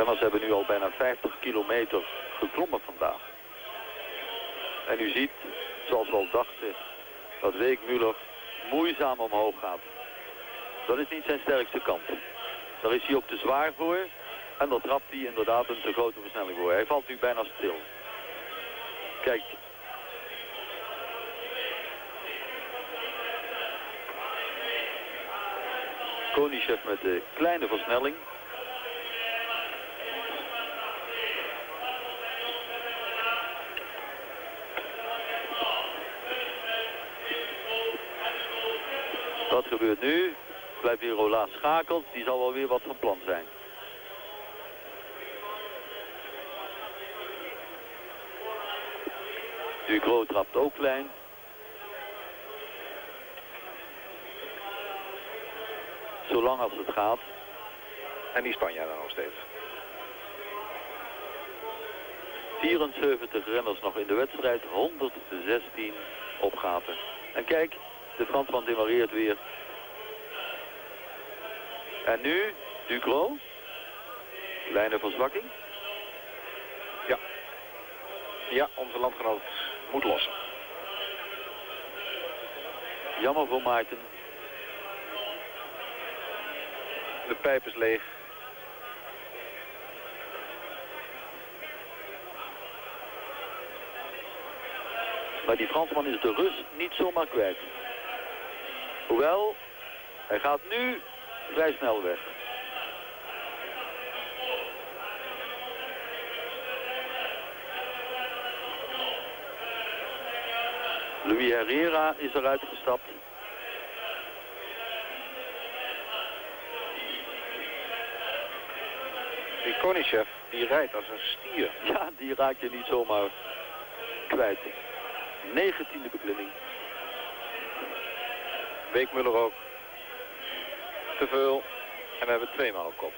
renners hebben nu al bijna 50 kilometer geklommen vandaag. En u ziet, zoals we al dachten, dat Wegmüller moeizaam omhoog gaat. Dat is niet zijn sterkste kant. Daar is hij ook te zwaar voor. En dat trapt hij inderdaad een te grote versnelling voor. Hij valt nu bijna stil. Kijk. Konyshev met de kleine versnelling. Dat gebeurt nu. Claveyrolat schakelt. Die zal wel weer wat van plan zijn. Ducrot trapt ook klein. Zolang als het gaat. En die Spanjaarden nog steeds. 74 renners nog in de wedstrijd. 116 opgaten. En kijk, de Fransman demareert weer. En nu Ducrot. Kleine verzwakking. Ja. Ja, onze landgenoot moet lossen. Jammer voor Maarten. De pijp is leeg. Maar die Fransman is de rust niet zomaar kwijt. Hoewel, hij gaat nu vrij snel weg. Louis Herrera is eruit gestapt. Die Konyshev, die rijdt als een stier. Ja, die raak je niet zomaar kwijt. 19e beklimming. Wegmüller ook. Te veel. En we hebben tweemaal op kop.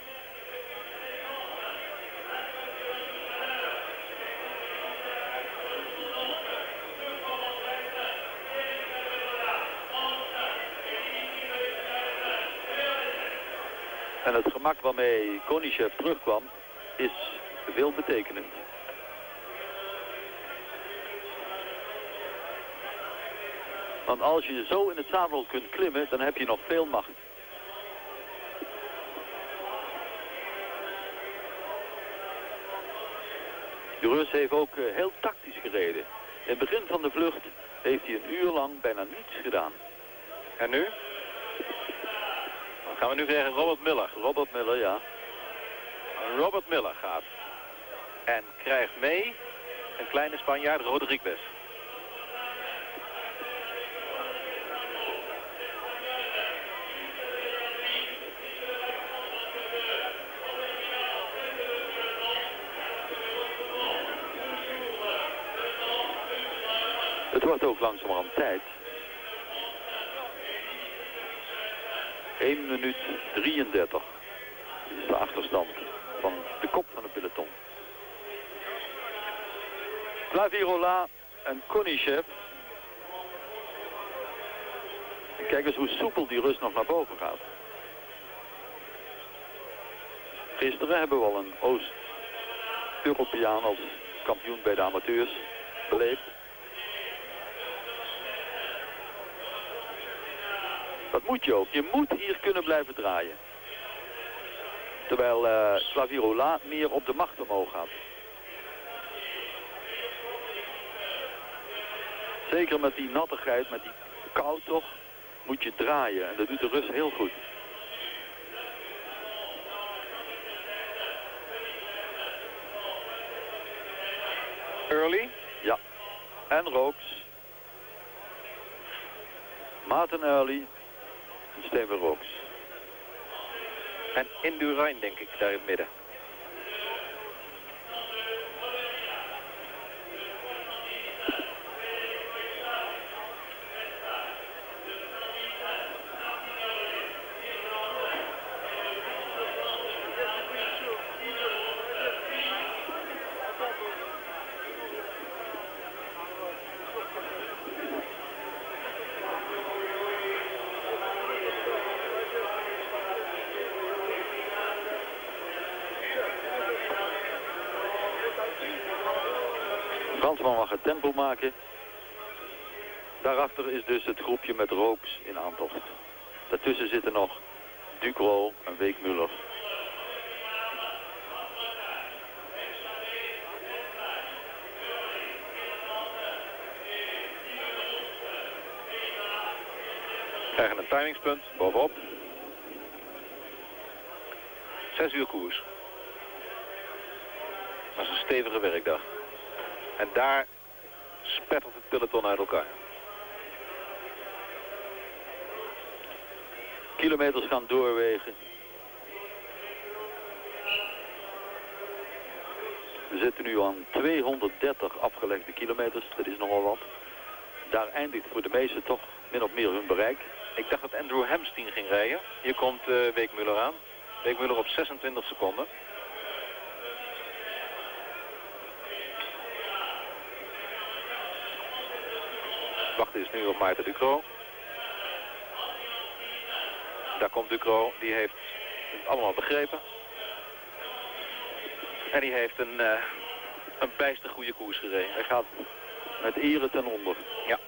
En het gemak waarmee Konyshev terugkwam is veelbetekenend. Want als je zo in het zadel kunt klimmen, dan heb je nog veel macht. De Rus heeft ook heel tactisch gereden. In het begin van de vlucht heeft hij een uur lang bijna niets gedaan. En nu? Dan gaan we nu krijgen Robert Müller. Robert Müller, ja. Robert Müller gaat. En krijgt mee een kleine Spanjaard, Rodriguez. Het wordt ook langzamerhand tijd. 1 minuut 33 is de achterstand van de kop van het peloton. Claveyrolat en Konyshev. En kijk eens hoe soepel die rust nog naar boven gaat. Gisteren hebben we al een Oost-Europeaan als kampioen bij de amateurs beleefd. Dat moet je ook. Je moet hier kunnen blijven draaien. Terwijl Claveyrolat meer op de macht omhoog gaat. Zeker met die nattigheid, met die kou toch, moet je draaien. En dat doet de Rus heel goed. Earley? Ja. en Rooks. Maarten Earley en Stefan Rooks. En Indurain denk ik daar in het midden. Fransman mag het tempo maken. Daarachter is dus het groepje met Rooks in aantocht. Daartussen zitten nog Ducrot en Wegmüller. We krijgen een timingspunt bovenop. 6 uur koers. Dat is een stevige werkdag. En daar spettert het peloton uit elkaar. Kilometers gaan doorwegen. We zitten nu aan 230 afgelegde kilometers. Dat is nogal wat. Daar eindigt voor de meesten toch min of meer hun bereik. Ik dacht dat Andrew Hampsten ging rijden. Hier komt Wegmüller aan. Wegmüller op 26 seconden. Wachten is nu op Maarten Ducrot. Daar komt Ducrot, die heeft het allemaal begrepen. En die heeft een bijster goede koers gereden. Hij gaat met eren ten onder. Ja,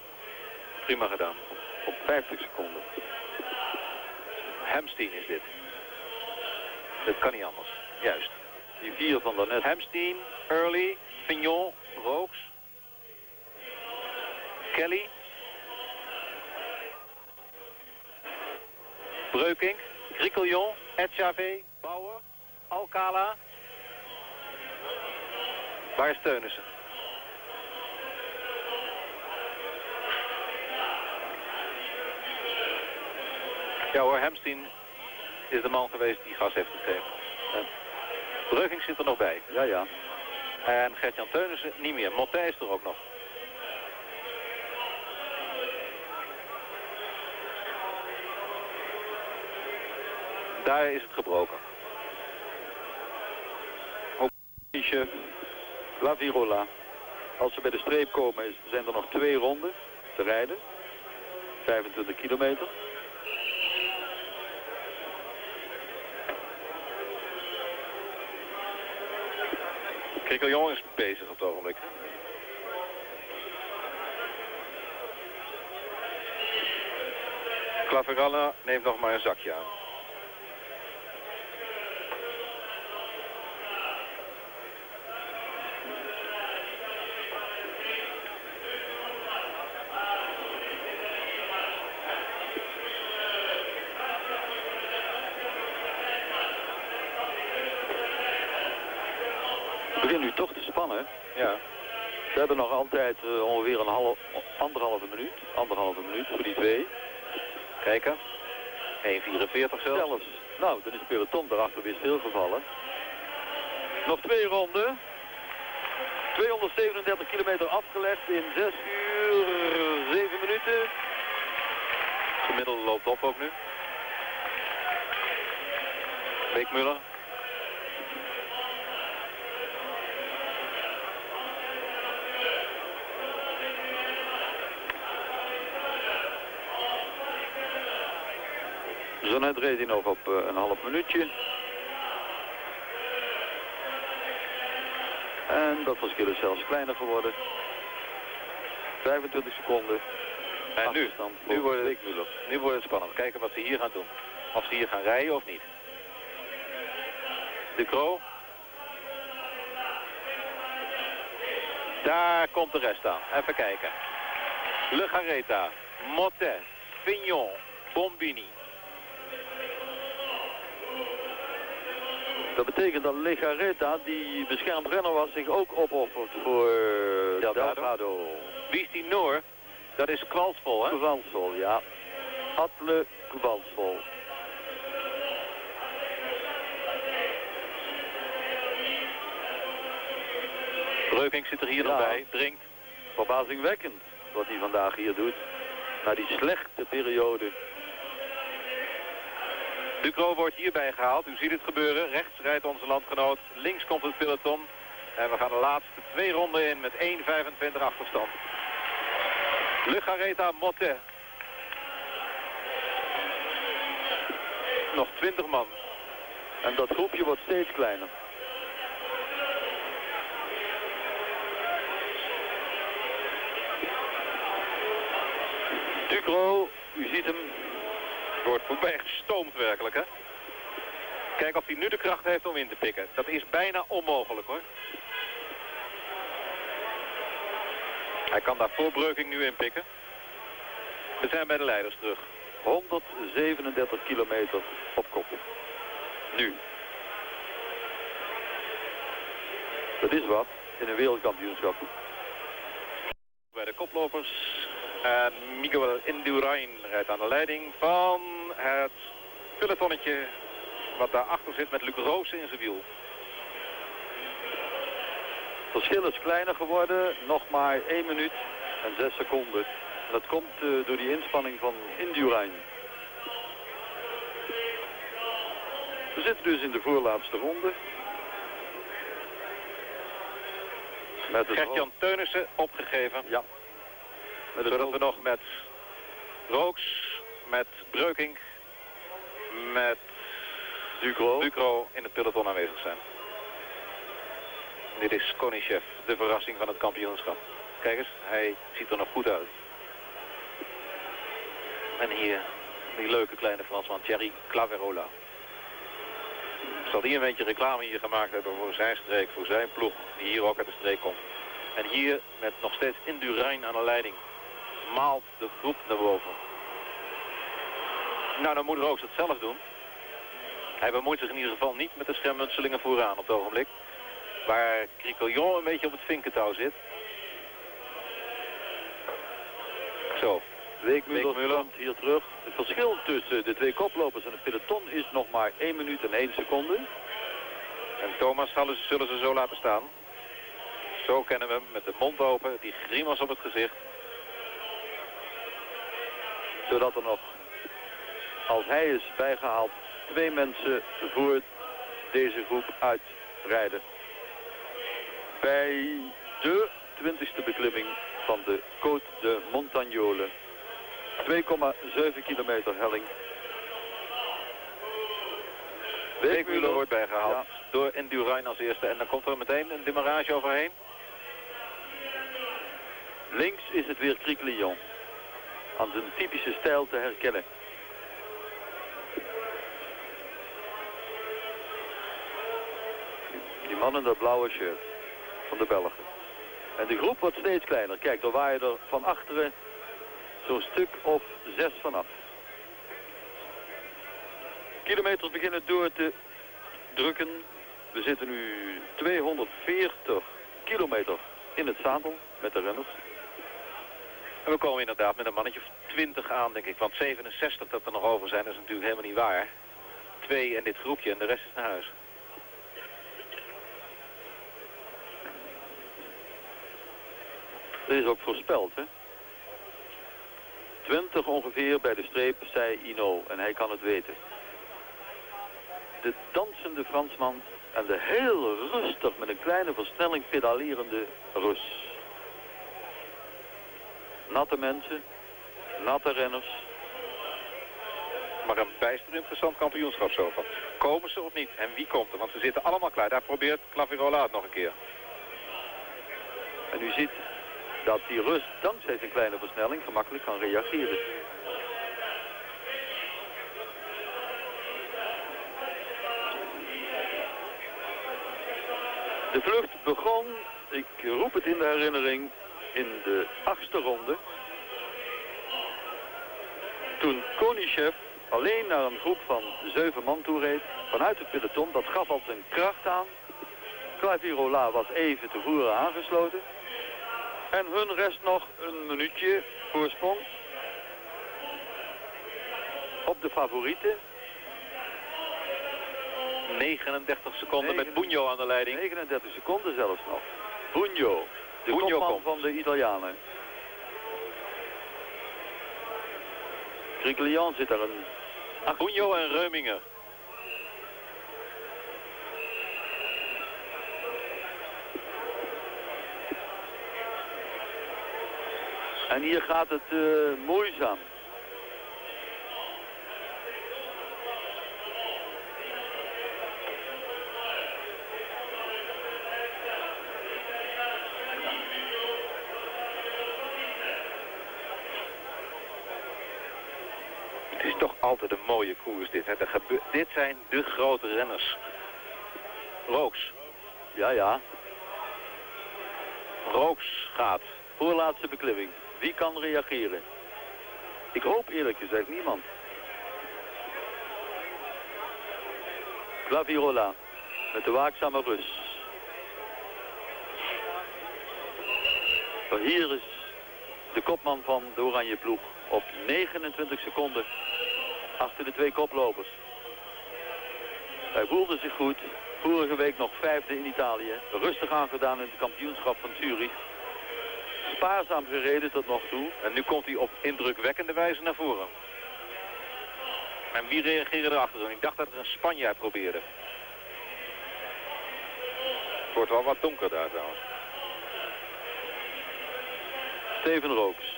prima gedaan. Op 50 seconden. Hampsten is dit. Dat kan niet anders. Juist. Die vier van daarnet. Hampsten, Earley, Fignon, Rooks, Kelly. Breukink, Criquielion, Etchave, Bauer, Alcala. Waar is Theunisse? Ja hoor, Hampsten is de man geweest die gas heeft gegeven. En Breukink zit er nog bij. Ja, ja. En Gert-Jan Theunisse niet meer. Mottet is er ook nog. Daar is het gebroken. Ook Claveyrolat. Als ze bij de streep komen zijn er nog 2 ronden te rijden. 25 kilometer. Criquielion is bezig op het ogenblik. Claveyrolat neemt nog maar een zakje aan. Ja. We hebben nog altijd ongeveer anderhalve minuut voor die 2. Kijken. 1.44 zelfs. Nou, dan is het peloton daarachter weer stilgevallen. Nog 2 ronden. 237 kilometer afgelegd in 6 uur 7 minuten. Het gemiddelde loopt op ook nu. Wegmüller. Zo net reed hij nog op een half minuutje. En dat verschil is zelfs kleiner geworden. 25 seconden. En nu wordt het spannend. Kijken wat ze hier gaan doen. Of ze hier gaan rijden of niet. Ducrot. Daar komt de rest aan. Even kijken. Lejarreta, Mottet, Fignon, Bombini. Dat betekent dat Lejarreta, die beschermd renner was, zich ook opoffert voor Delgado. Wie is die Noor? Dat is Kvalsvoll, hè? Kvalsvoll, ja. Atle Kvalsvoll. Breukink zit er hier nog bij, drinkt. Verbazingwekkend wat hij vandaag hier doet. Na die slechte periode. Ducrot wordt hierbij gehaald, u ziet het gebeuren. Rechts rijdt onze landgenoot, links komt het peloton. En we gaan de laatste twee ronden in met 1,25 achterstand. Lejarreta, Mottet. Nog 20 man. En dat groepje wordt steeds kleiner. Ducrot, u ziet hem. Wordt voorbij gestoomd werkelijk, hè? Kijk of hij nu de kracht heeft om in te pikken. Dat is bijna onmogelijk, hoor. Hij kan daar voor Breukink nu in pikken. We zijn bij de leiders terug. 137 kilometer op kop. Nu. Dat is wat in een wereldkampioenschap. Bij de koplopers. En Miguel Indurain rijdt aan de leiding van het pelotonnetje wat daarachter zit met Luc Roos in zijn wiel. Het verschil is kleiner geworden, nog maar 1 minuut en 6 seconden. En dat komt door die inspanning van Indurain. We zitten dus in de voorlaatste ronde. Gert-Jan Theunisse opgegeven. Ja. Zodat we nog met Rooks, met Breukink, met Ducrot in het peloton aanwezig zijn. Dit is Konyshev, de verrassing van het kampioenschap. Kijk eens, hij ziet er nog goed uit. En hier die leuke kleine Fransman, Thierry Claveyrolat. Zal die een beetje reclame hier gemaakt hebben voor zijn streek, voor zijn ploeg, die hier ook uit de streek komt. En hier met nog steeds Indurain aan de leiding maalt de groep naar boven. Nou, dan moet Rooks het zelf doen. Hij bemoeit zich in ieder geval niet met de schermutselingen vooraan op het ogenblik. Waar Criquielion een beetje op het vinkentouw zit. Zo. Wegmüller komt hier terug. Het verschil tussen de twee koplopers en het peloton is nog maar 1 minuut en 1 seconde. En Thomas zullen ze zo laten staan. Zo kennen we hem, met de mond open, die grimas op het gezicht. Zodat er nog, als hij is bijgehaald, 2 mensen voor deze groep uitrijden. Bij de 20e beklimming van de Côte de Montagnole. 2,7 kilometer helling. Wegmüller wordt bijgehaald door Indurain als eerste. En dan komt er meteen een demarrage overheen. Links is het weer Criquielion. Aan zijn typische stijl te herkennen. Die man in dat blauwe shirt van de Belgen. En de groep wordt steeds kleiner. Kijk, daar waaien er van achteren zo'n stuk of 6 vanaf. Kilometers beginnen door te drukken. We zitten nu 240 kilometer in het zadel met de renners. En we komen inderdaad met een mannetje of 20 aan, denk ik. Want 67 dat er nog over zijn, dat is natuurlijk helemaal niet waar. 2 in dit groepje en de rest is naar huis. Dat is ook voorspeld, hè? 20 ongeveer bij de streep, zei Ino. En hij kan het weten. De dansende Fransman en de heel rustig met een kleine versnelling pedalerende Rus. Natte mensen, natte renners. Maar een bijster interessant kampioenschap zo van. Komen ze of niet? En wie komt er? Want ze zitten allemaal klaar. Daar probeert Claveyrolat nog een keer. En u ziet dat die Rus dankzij zijn kleine versnelling gemakkelijk kan reageren. De vlucht begon, ik roep het in de herinnering, in de 8e ronde. Toen Konyshev alleen naar een groep van 7 man toe reed, vanuit het peloton, dat gaf al zijn kracht aan. Claveyrolat was even tevoren aangesloten. En hun rest nog een minuutje voorsprong op de favorieten. 39 seconden met Bugno aan de leiding. 39 seconden zelfs nog. Bugno, de kopman van de Italianen. Criquielion zit er een... Bugno en Reuminger. En hier gaat het moeizaam. Het is toch altijd een mooie koers dit. Hè? Dit zijn de grote renners. Rooks. Ja, ja. Rooks gaat. Voorlaatste beklimming. Wie kan reageren? Ik hoop eerlijk gezegd niemand. Claveyrolat met de waakzame Rus. Hier is de kopman van de Oranje ploeg op 29 seconden achter de twee koplopers. Hij voelde zich goed. Vorige week nog vijfde in Italië. Rustig aangedaan in het kampioenschap van Zurich. Spaarzaam gereden tot nog toe. En nu komt hij op indrukwekkende wijze naar voren. En wie reageerde erachter? Ik dacht dat het een Spanjaard probeerde. Het wordt wel wat donker daar trouwens. Stefan Rooks.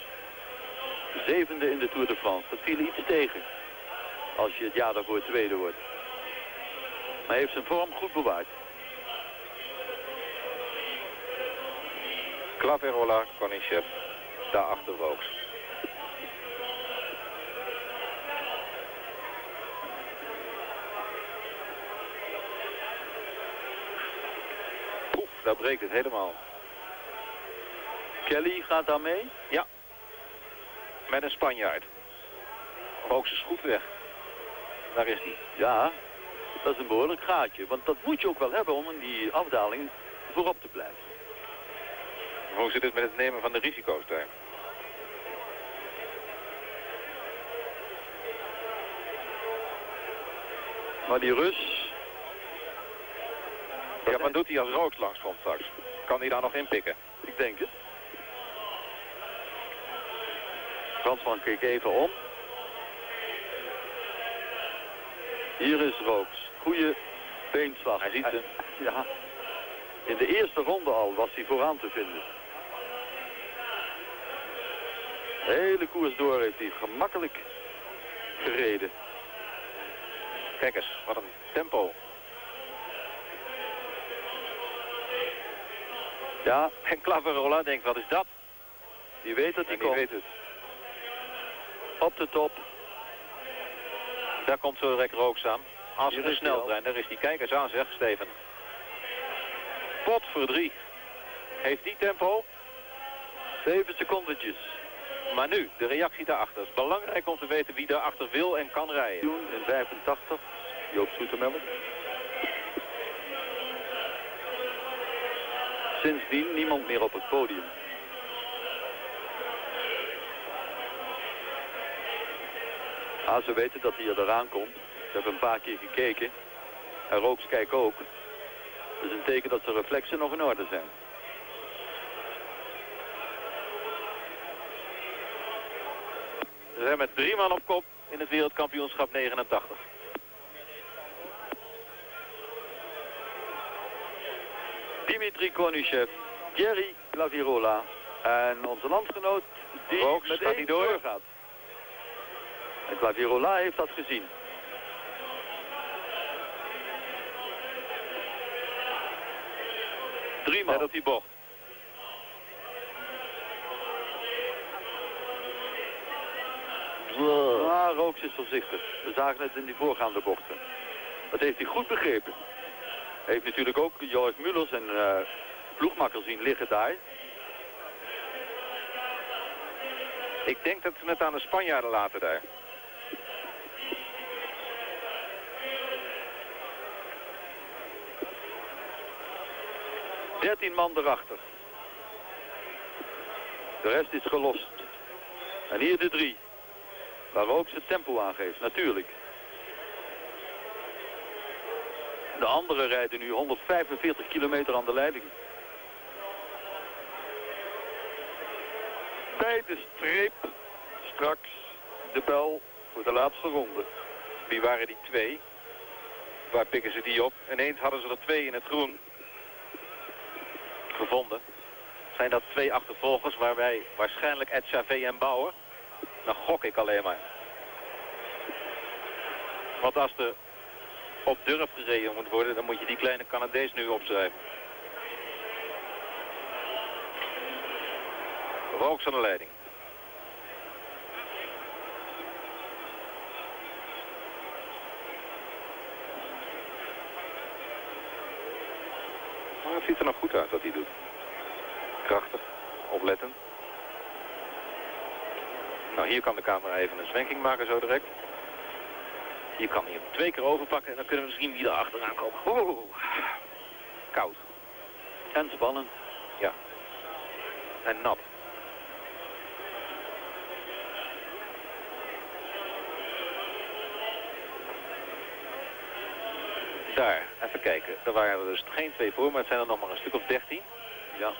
Zevende in de Tour de France. Dat viel iets tegen. Als je het jaar daarvoor tweede wordt. Maar hij heeft zijn vorm goed bewaard. Claveyrolat, Konyshev, daarachter Rooks. Poef, daar breekt het helemaal. Kelly gaat daar mee? Ja. Met een Spanjaard. Rooks is goed weg. Daar is hij. Ja, dat is een behoorlijk gaatje. Want dat moet je ook wel hebben om in die afdaling voorop te blijven. Hoe zit het met het nemen van de risico's daar? Maar die Rus... Ja, wat doet hij als Rooks langskomt straks? Kan hij daar nog inpikken? Ik denk het. Fransman keek even om. Hier is Rooks. Goeie beenslag. Hij ziet hem. Ja. In de eerste ronde al was hij vooraan te vinden. De hele koers door heeft hij gemakkelijk gereden. Kijk eens, wat een tempo. Ja, en Claveyrolat denkt, wat is dat? Die weet dat hij komt. Die weet het. Op de top. Daar komt zo direct Rooks aan. Als er een sneltrein, daar is die kijkers aan, zeg Steven. Pot voor drie. Heeft die tempo? 7 secondetjes. Maar nu, de reactie daarachter. Het is belangrijk om te weten wie daarachter wil en kan rijden. In 85, Joop Zoetemelk. Sindsdien niemand meer op het podium. Ah, ze weten dat hij er eraan komt. Ze hebben een paar keer gekeken. En Rooks kijkt ook. Dat is een teken dat zijn reflexen nog in orde zijn. Ze zijn met 3 man op kop in het wereldkampioenschap 89. Dimitri Konyshev, Thierry Claveyrolat en onze landgenoot die Rooks, met één doorgaat. En Claveyrolat heeft dat gezien. Net op die bocht. Maar Rooks is voorzichtig. We zagen het in die voorgaande bochten. Dat heeft hij goed begrepen. Hij heeft natuurlijk ook Jogi Müller en ploegmakker zien liggen daar. Ik denk dat we het aan de Spanjaarden laten daar. ...13 man erachter. De rest is gelost. En hier de drie. Waar Rooks het tempo aangeeft, natuurlijk. De anderen rijden nu 145 kilometer aan de leiding. Bij de streep straks de bel voor de laatste ronde. Wie waren die twee? Waar pikken ze die op? Ineens hadden ze er twee in het groen gevonden. Zijn dat twee achtervolgers waarbij waarschijnlijk Ed Chavé en Bauer? Dan gok ik alleen maar. Want als er op durf gereden moet worden, dan moet je die kleine Canadees nu opschrijven. Rooks aan de leiding. Maar het ziet er nog goed uit wat hij doet. Krachtig, oplettend. Nou, hier kan de camera even een zwenking maken zo direct. Je kan hier twee keer overpakken en dan kunnen we misschien hier achteraan komen. Oh, koud. En spannend. Ja. En nat. Daar, even kijken. Er waren er dus geen twee voor, maar het zijn er nog maar een stuk of 13. Ja.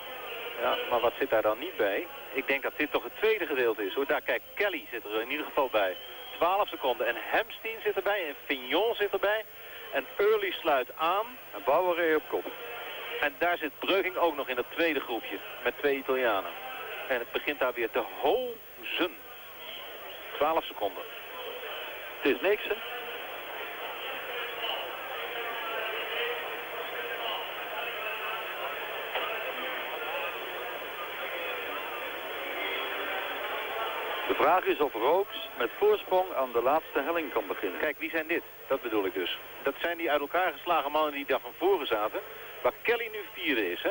Ja, maar wat zit daar dan niet bij? Ik denk dat dit toch het tweede gedeelte is, hoor. Daar, kijk, Kelly zit er in ieder geval bij. 12 seconden. En Hampsten zit erbij. En Fignon zit erbij. En Earley sluit aan. En Bauer reed op kop. En daar zit Breukink ook nog in dat tweede groepje. Met twee Italianen. En het begint daar weer te hozen. 12 seconden. Het is niks, hè? De vraag is of Rooks met voorsprong aan de laatste helling kan beginnen. Kijk, wie zijn dit? Dat bedoel ik dus. Dat zijn die uit elkaar geslagen mannen die daar van voren zaten. Waar Kelly nu vierde is, hè?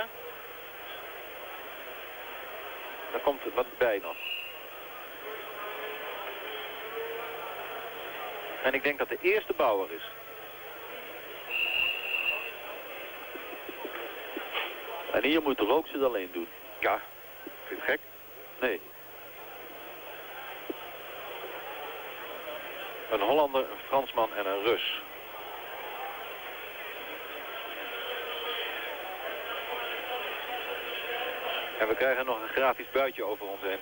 Daar komt er wat bij nog. En ik denk dat de eerste Bauer is. En hier moet Rooks het alleen doen. Ja, vind je gek? Nee. Een Hollander, een Fransman en een Rus. En we krijgen nog een grafisch buitje over ons heen.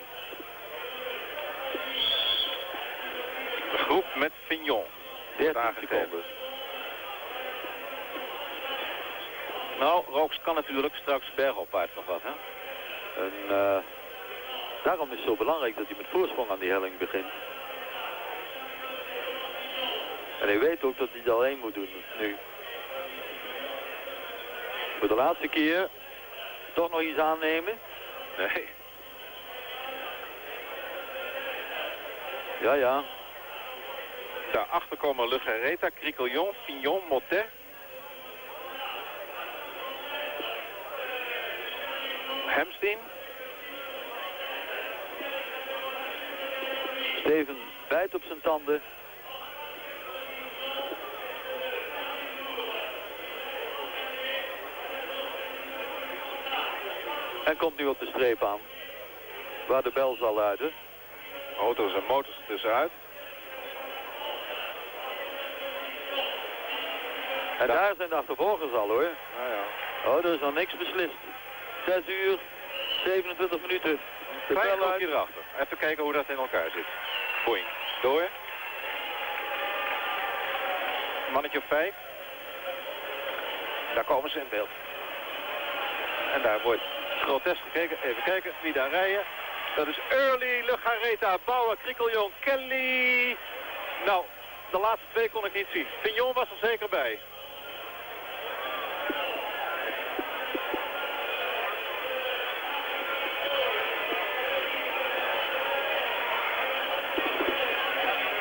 De groep met Fignon. 13 seconden. Nou, Rooks kan natuurlijk straks bergopwaarts nog wat, hè? En, daarom is het zo belangrijk dat hij met voorsprong aan die helling begint. En hij weet ook dat hij het alleen moet doen nu. Voor de laatste keer toch nog iets aannemen? Nee. Ja, ja. Daarachter komen Lejarreta, Criquielion, Fignon, Mottet. Hampsten. Steven bijt op zijn tanden. En komt nu op de streep aan, waar de bel zal luiden. Auto's en motors er tussenuit. En ja, daar zijn de achtervolgers al, hoor. Nou ja. Oh, er is nog niks beslist. 6 uur, 27 minuten. De bel luidt hierachter. Even kijken hoe dat in elkaar zit. Boeing. Door. Mannetje op 5. Daar komen ze in beeld. En daar wordt protest gekeken. Even kijken wie daar rijden. Dat is Earley, Lejarreta, Bauer, Criquielion, Kelly. Nou, de laatste twee kon ik niet zien. Fignon was er zeker bij.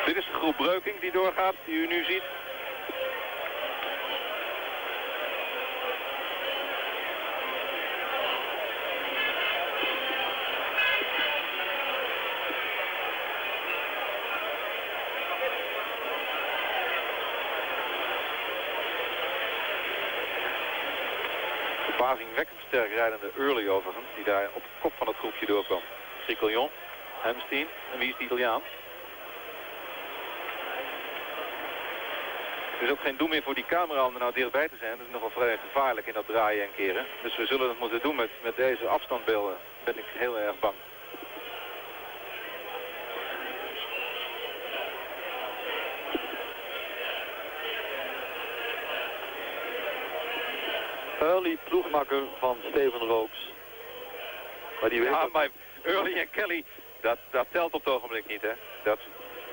Dit is de groep Breukink die doorgaat, die u nu ziet. Verbazingwekkend sterk rijdende Earley overigens, die daar op de kop van het groepje doorkwam. Criquielion, Hampsten. En wie is de Italiaan? Er is ook geen doel meer voor die camera om er nou dichtbij te zijn. Dat is nogal vrij gevaarlijk in dat draaien en keren. Dus we zullen het moeten doen met deze afstandsbeelden. Daar ben ik heel erg bang. Earley, ploegmakker van Stefan Rooks. Maar die weet ja, maar Earley en Kelly, dat telt op het ogenblik niet, hè.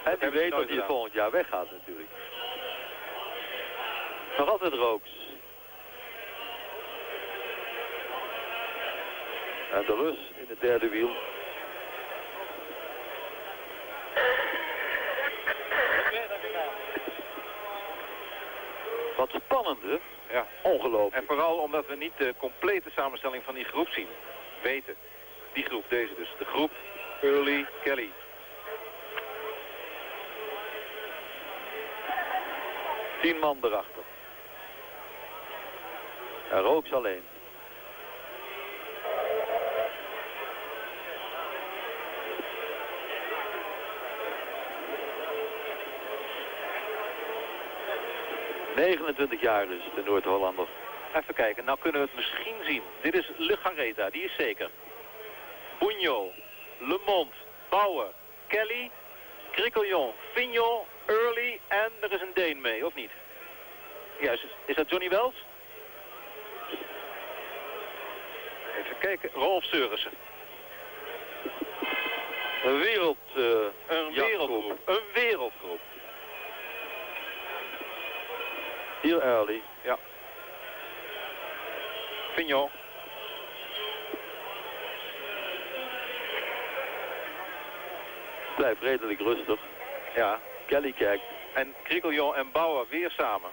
En die weet dat hij volgend jaar weggaat natuurlijk. Nog altijd Rooks. En de Rus in het derde wiel. Wat spannend, hè? Ja. Ongelooflijk. En vooral omdat we niet de complete samenstelling van die groep zien. Weten. Die groep, deze dus. De groep Earley, Kelly. Tien man erachter. En Rooks alleen. ...29 jaar dus, de Noord-Hollander. Even kijken, nou kunnen we het misschien zien. Dit is Lejarreta, die is zeker. Bugno, LeMond, Bauer, Kelly, Criquielion, Fignon, Earley... ...en er is een Deen mee, of niet? Juist, is dat Johnny Wells? Even kijken, Rolf Seurissen. Een wereldgroep. Een wereldgroep. Hier Earley, ja. Fignon. Blijft redelijk rustig. Ja. Kelly kijkt. En Criquielion en Bauer weer samen.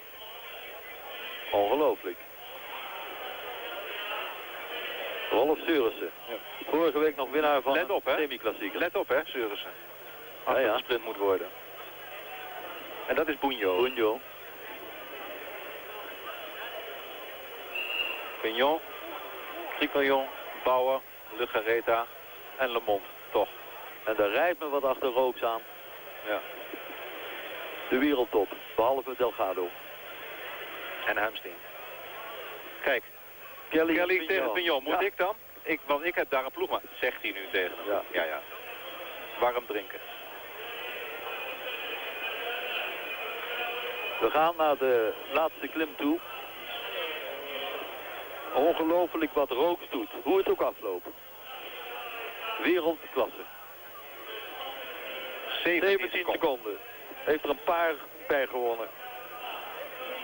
Ongelooflijk. Rolf Seurissen. Ja. Vorige week nog winnaar van de semi-klassieker. Let op, hè, Seurissen. Als het gesprint moet worden. En dat is Bugno. Bugno. Fignon, Criquielion, Bauer, Lejarreta en LeMond, toch. En daar rijdt me wat achter Rooks aan. Ja. De wereldtop, behalve Delgado. En Hampsten. Kijk, Kelly Fignon. Tegen Fignon, moet ik dan? Want ik heb daar een ploeg, maar zegt hij nu tegen hem. Ja, ja. Warm drinken. We gaan naar de laatste klim toe. Ongelooflijk wat Rooks doet, hoe het ook afloopt. Wereldklasse. 17 seconden. Heeft er een paar bij gewonnen.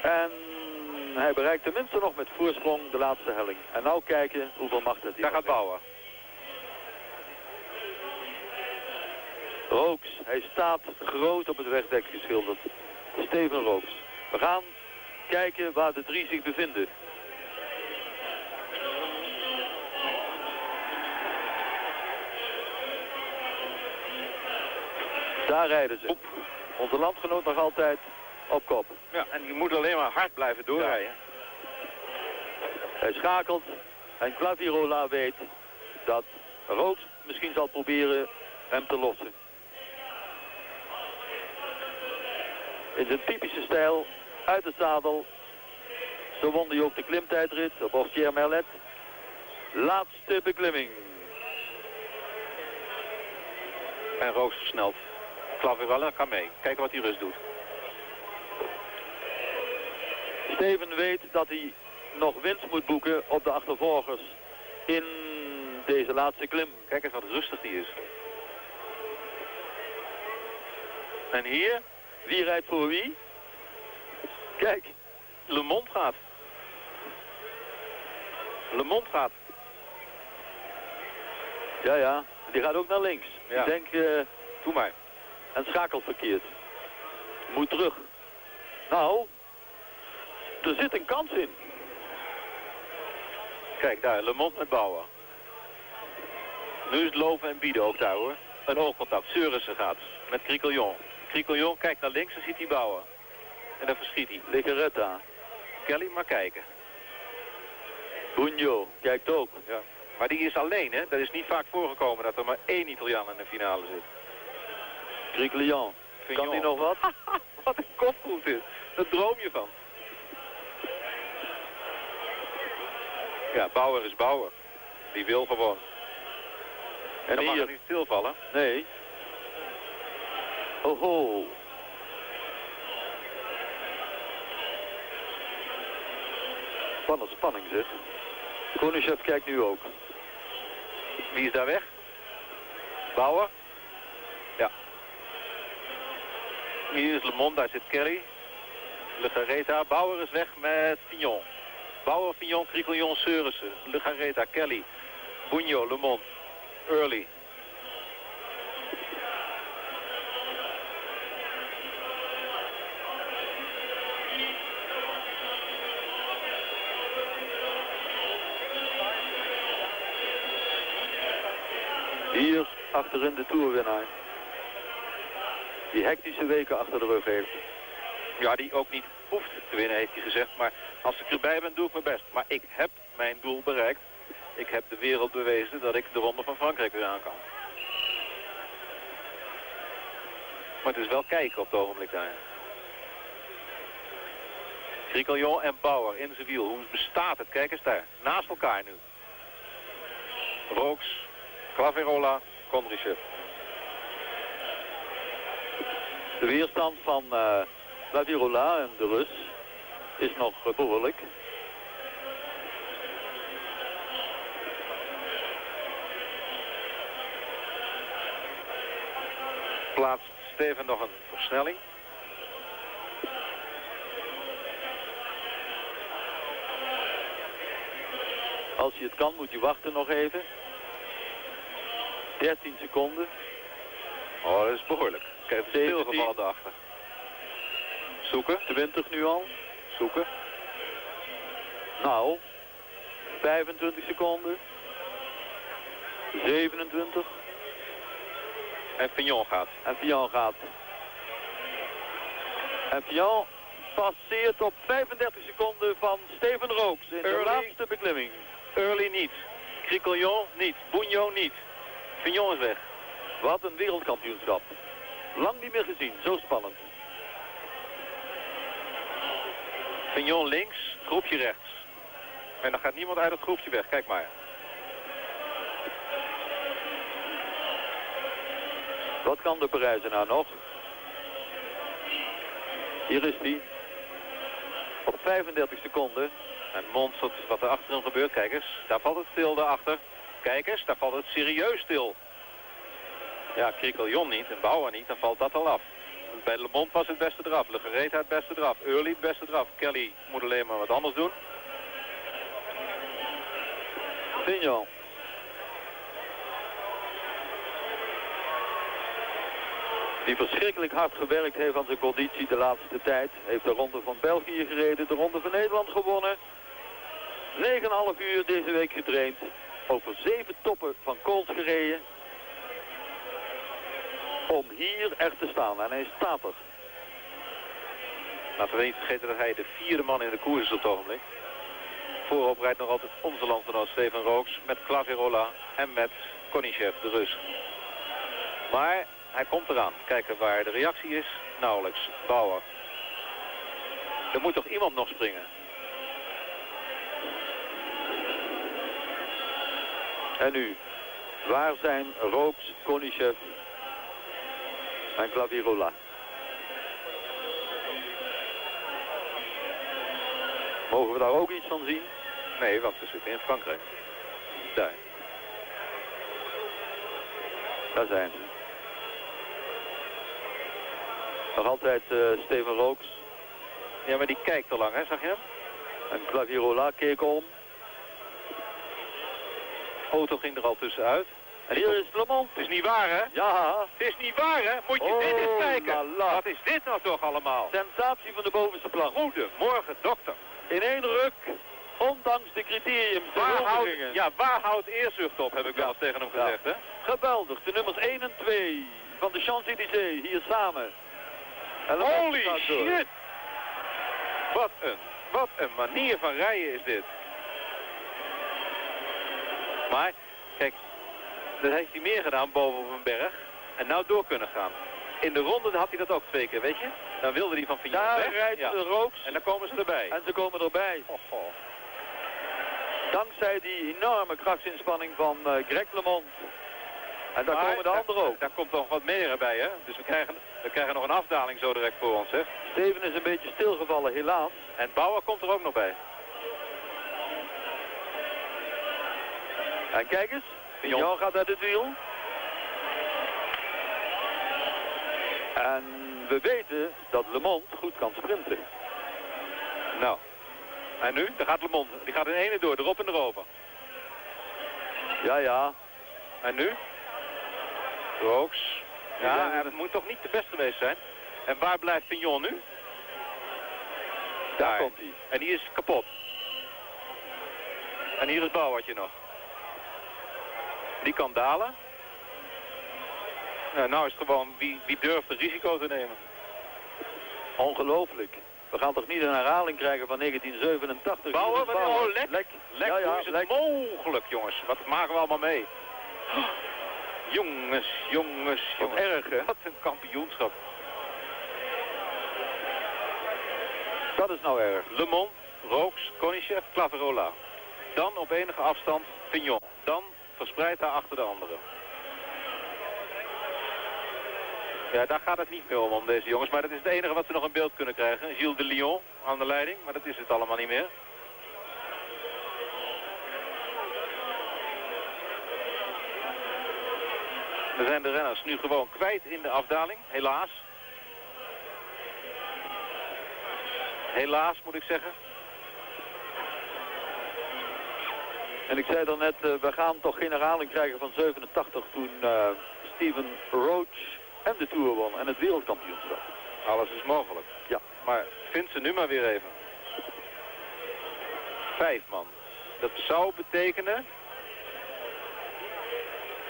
En hij bereikt tenminste nog met voorsprong de laatste helling. En nou kijken hoeveel macht dat hij daar gaat bouwen. Rooks, hij staat groot op het wegdek geschilderd. Stefan Rooks. We gaan kijken waar de drie zich bevinden. Daar rijden ze. Onze landgenoot nog altijd op kop. Ja, en je moet alleen maar hard blijven doorrijden. Ja. Hij schakelt en Claveyrolat weet dat Rooks misschien zal proberen hem te lossen. In zijn typische stijl, uit de zadel. Zo won hij ook de klimtijdrit op Orchier-Merlet. Laatste beklimming. En Rooks versnelt. Claveyrolat kan mee. Kijken wat hij rust doet. Steven weet dat hij nog winst moet boeken op de achtervolgers in deze laatste klim. Kijk eens wat rustig die is. En hier, wie rijdt voor wie? Kijk, LeMond gaat. LeMond gaat. Ja, ja. Die gaat ook naar links. Ja. Ik denk, doe maar. En schakelt verkeerd. Moet terug. Nou, er zit een kans in. Kijk daar, LeMond met Bauer. Nu is het Loven en Bieden ook daar hoor. Een hoogcontact. Seurissen gaat met Criquielion. Criquielion kijkt naar links en ziet hij Bauer. En dan verschiet hij. Lejarreta. Kelly maar kijken. Bugno kijkt ook. Ja. Maar die is alleen, hè. Dat is niet vaak voorgekomen dat er maar één Italiaan in de finale zit. Criquielion. Kan die nog wat? Wat een kopgroet is. Daar droom je van. Ja, Bauer is Bauer. Die wil gewoon. En dan mag er niet stilvallen. Nee. Oho. Wat een spanning zit. Konyshev kijkt nu ook. Wie is daar weg? Bauer? Ja. Hier is LeMond, daar zit Kelly. Lejarreta, Bauer is weg met Fignon. Bauer, Fignon, Criquielion, Seurissen. Lejarreta, Kelly. Bugno, LeMond. Earley. Hier achterin de toerwinnaar. Die hectische weken achter de rug heeft. Ja, die ook niet hoeft te winnen, heeft hij gezegd. Maar als ik erbij ben, doe ik mijn best. Maar ik heb mijn doel bereikt. Ik heb de wereld bewezen dat ik de Ronde van Frankrijk weer aan kan. Maar het is wel kijken op het ogenblik daar. Criquielion en Bauer in zijn wiel. Hoe bestaat het? Kijk eens daar. Naast elkaar nu. Rooks, Claveyrolat, Konyshev. De weerstand van Claveyrolat en de Rus is nog behoorlijk. Plaatst Steven nog een versnelling. Als je het kan moet je wachten nog even. 13 seconden. Oh, dat is behoorlijk. Kijk, het stilgevallen daarachter. Zoeken. 20 nu al. Zoeken. Nou. 25 seconden. 27. En Fignon gaat. En Fignon passeert op 35 seconden van Stefan Rooks in de laatste beklimming. Earley niet. Criquielion niet. Bugno niet. Fignon is weg. Wat een wereldkampioenschap. Lang niet meer gezien. Zo spannend. Fignon links, groepje rechts. En dan gaat niemand uit het groepje weg. Kijk maar. Wat kan de Parijzenaar nog? Hier is hij. Op 35 seconden. En monstert wat er achter hem gebeurt. Kijk eens, daar valt het stil daarachter. Kijk eens, daar valt het serieus stil. Ja, Criquielion niet en Bauer niet, dan valt dat al af. Bij LeMond was het beste eraf. Lejarreta het beste eraf. Earley het beste eraf. Kelly moet alleen maar wat anders doen. Fignon. Die verschrikkelijk hard gewerkt heeft aan zijn conditie de laatste tijd. Heeft de Ronde van België gereden, de Ronde van Nederland gewonnen. 9,5 uur deze week getraind. Over 7 toppen van Kools gereden. Om hier echt te staan. En hij staat er. Laten we niet vergeten dat hij de vierde man in de koers is op het ogenblik. Voorop rijdt nog altijd onze landgenoot Stefan Rooks. Met Claveyrolat en met Konyshev, de Rus. Maar... hij komt eraan. Kijken waar de reactie is. Nauwelijks. Bauer. Er moet toch iemand nog springen? En nu. Waar zijn Rooks, Konyshev en Claveyrolat? Mogen we daar ook iets van zien? Nee, want we zitten in Frankrijk. Daar. Daar zijn ze. Nog altijd Stefan Rooks. Ja, maar die kijkt al lang, hè, zag je hem? En Claveyrolat keek om. Auto ging er al tussenuit. En hier is LeMond. Het is niet waar, hè? Ja. Het is niet waar, hè? Moet je dit eens kijken. Lala. Wat is dit nou toch allemaal? Sensatie van de bovenste plank. Goedemorgen, dokter. In één ruk, ondanks de criteriums. Waar houdt eerzucht op, heb ik wel eens tegen hem gezegd, hè? Geweldig, de nummers 1 en 2 van de Champs-Élysées hier samen. Holy shit! Wat een manier van rijden is dit. Maar kijk, dat heeft hij meer gedaan boven op een berg. En nou door kunnen gaan. In de ronde had hij dat ook twee keer, weet je? Dan wilde hij van Fignon weg. Daar rijdt de Rooks. En dan komen ze erbij. En ze komen erbij. Oh, oh. Dankzij die enorme krachtsinspanning van Greg LeMond. En daar komen de anderen ook. Daar komt nog wat meer bij, hè? Dus we krijgen nog een afdaling zo direct voor ons, hè? Steven is een beetje stilgevallen, helaas. En Bauer komt er ook nog bij. En kijk eens. Fignon gaat uit het wiel. En we weten dat LeMond goed kan sprinten. Nou. En nu? Daar gaat LeMond. Die gaat in ene door. Erop en erover. Ja, ja. En nu? Rooks. Ja, en het moet toch niet de beste geweest zijn. En waar blijft Fignon nu? Daar komt hij. En die is kapot. En hier is Bauertje nog. Die kan dalen. Nou is het gewoon wie durft het risico te nemen. Ongelooflijk. We gaan toch niet een herhaling krijgen van 1987. Bauer, wat nou lek. Ja, ja, hoe is het mogelijk, jongens? Wat maken we allemaal mee? Jongens. Wat erg, hè? Wat een kampioenschap. Dat is nou erg. LeMond, Rooks, Konyshev, Claveyrolat. Dan op enige afstand Fignon. Dan verspreid daar achter de anderen. Ja, daar gaat het niet meer om deze jongens. Maar dat is het enige wat ze nog in beeld kunnen krijgen. Gilles de Lyon aan de leiding. Maar dat is het allemaal niet meer. We zijn de renners nu gewoon kwijt in de afdaling. Helaas. Helaas moet ik zeggen. En ik zei dan net, we gaan toch geen herhaling krijgen van 87 toen Stephen Roach en de Tour won en het wereldkampioenschap. Alles is mogelijk. Ja. Maar vindt ze nu maar weer even. 5 man. Dat zou betekenen...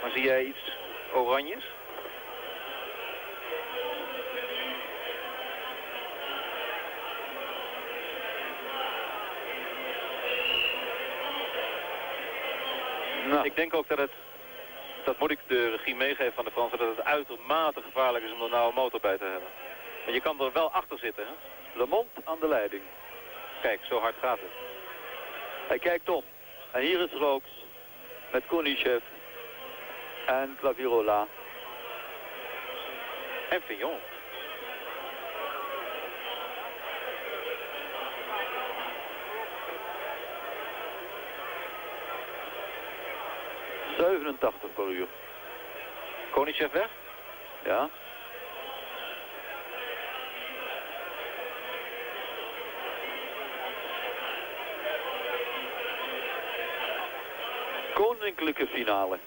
Maar zie jij iets oranjes? Nou. Ik denk ook dat het... Dat moet ik de regie meegeven van de Fransen, dat het uitermate gevaarlijk is om er nou een motor bij te hebben. Maar je kan er wel achter zitten, hè? LeMond aan de leiding. Kijk, zo hard gaat het. Hij kijkt om. En hier is Rooks met Konyshev en Claveyrolat. En Fignon. €87 per uur. Konyshev weg? Ja. Koninklijke finale.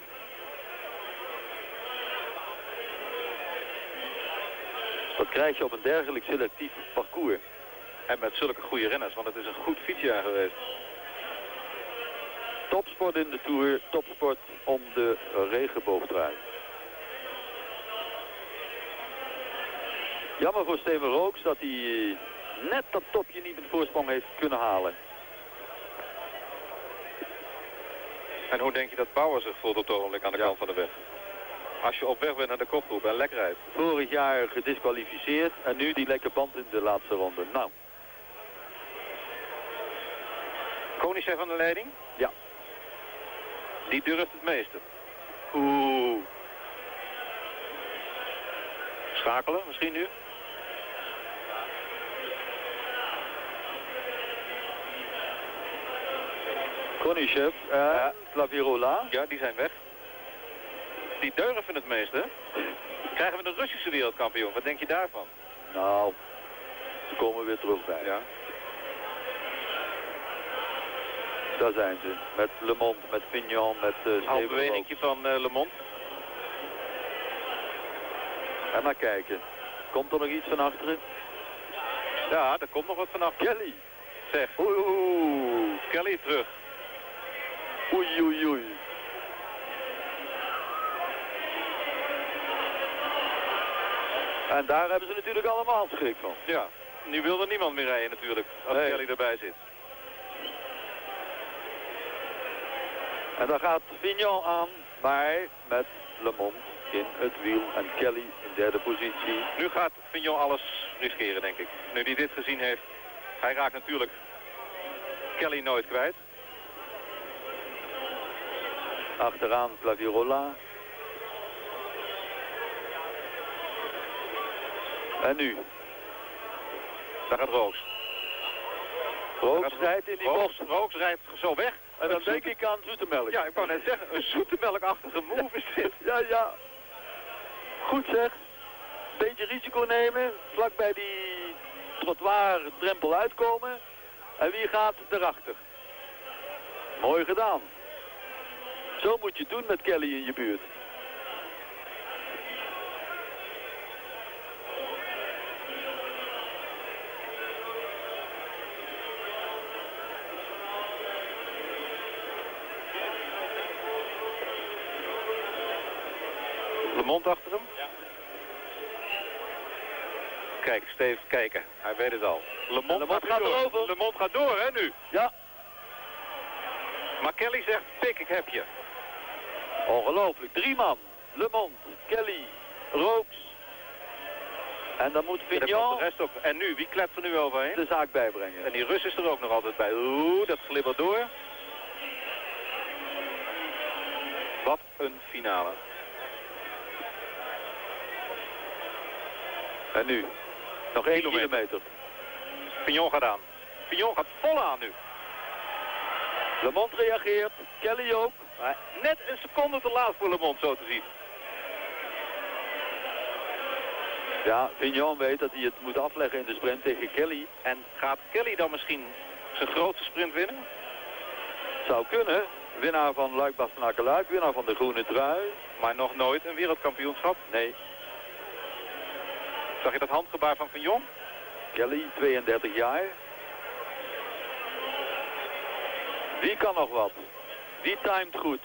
Dat krijg je op een dergelijk selectief parcours. En met zulke goede renners, want het is een goed fietsjaar geweest. Topsport in de Tour, topsport om de regenboogtrui. Jammer voor Steven Rooks dat hij net dat topje niet met voorsprong heeft kunnen halen. En hoe denk je dat Bauer zich voelt op het ogenblik aan de kant van de weg? Als je op weg bent naar de kopgroep en lek rijdt. Vorig jaar gediskwalificeerd en nu die lekke band in de laatste ronde. Nou. Konyshev aan de leiding? Ja. Die durft het meeste. Oeh. Schakelen misschien nu. Konyshev, Claveyrolat. Ja, die zijn weg. Die durven het meeste. Krijgen we de Russische wereldkampioen? Wat denk je daarvan? Nou, ze komen weer terug bij. Ja. Daar zijn ze. Met LeMond, met Fignon, met Steven. Een bewegingje van LeMond. En maar kijken. Komt er nog iets van achteren? Ja, er komt nog wat van achteren. Kelly. Zeg. Oeh. Kelly terug. Oei, oei, oei. En daar hebben ze natuurlijk allemaal schrik van. Ja. Nu wil er niemand meer rijden natuurlijk. Als Kelly erbij zit. En dan gaat Fignon aan, maar met LeMond in het wiel en Kelly in derde positie. Nu gaat Fignon alles riskeren, denk ik. Nu hij dit gezien heeft, hij raakt natuurlijk Kelly nooit kwijt. Achteraan Claveyrolat. En nu. Daar gaat Rooks. Rooks rijdt in die bos. Rooks rijdt zo weg. En dan denk ik aan zoetemelk. Ja, ik kan net zeggen, een zoetemelkachtige move is dit. Ja. Goed zeg. Beetje risico nemen. Vlak bij die trottoir-drempel uitkomen. En wie gaat erachter? Mooi gedaan. Zo moet je het doen met Kelly in je buurt. LeMond achter hem. Ja. Kijk, Steve, kijken. Hij weet het al. LeMond gaat door. LeMond gaat door, hè, nu? Ja. Maar Kelly zegt, pik, ik heb je. Ongelooflijk. 3 man. LeMond, Kelly, Rooks. En dan moet Fignon... de rest op. En nu, wie klept er nu overheen? De zaak bijbrengen. En die Rus is er ook nog altijd bij. Oeh, dat glibbert door. Wat een finale. En nu, nog 1 kilometer. Fignon gaat aan. Fignon gaat vol aan nu. LeMond reageert, Kelly ook. Maar net een seconde te laat voor LeMond, zo te zien. Ja, Fignon weet dat hij het moet afleggen in de sprint tegen Kelly. En gaat Kelly dan misschien zijn grootste sprint winnen? Zou kunnen. Winnaar van Luik-Bastenaken-Luik, winnaar van de groene trui. Maar nog nooit een wereldkampioenschap? Nee. Zag je dat handgebaar van Fignon? Kelly, 32 jaar. Die kan nog wat. Die timed goed.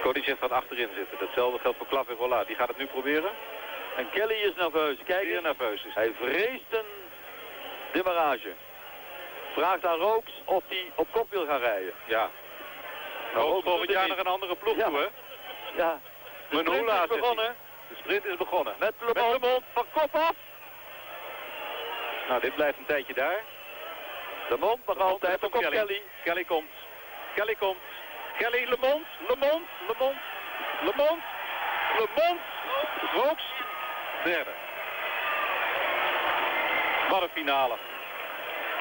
Konyshev gaat achterin zitten. Datzelfde geldt voor Claveyrolat. Die gaat het nu proberen. En Kelly is nerveus. Kijk eens. Nerveus is. Hij vreest een demarrage. Vraagt aan Rooks of hij op kop wil gaan rijden. Ja. Nou, Rooks volgend jaar naar een andere ploeg toe, hè? Ja. De sprint is begonnen. Met LeMond van kop af. Nou, dit blijft een tijdje daar. LeMond mag altijd van kop Kelly. Kelly komt. Kelly komt. Kelly, LeMond. LeMond. LeMond. LeMond. LeMond. Rooks. Derde. Wat een finale.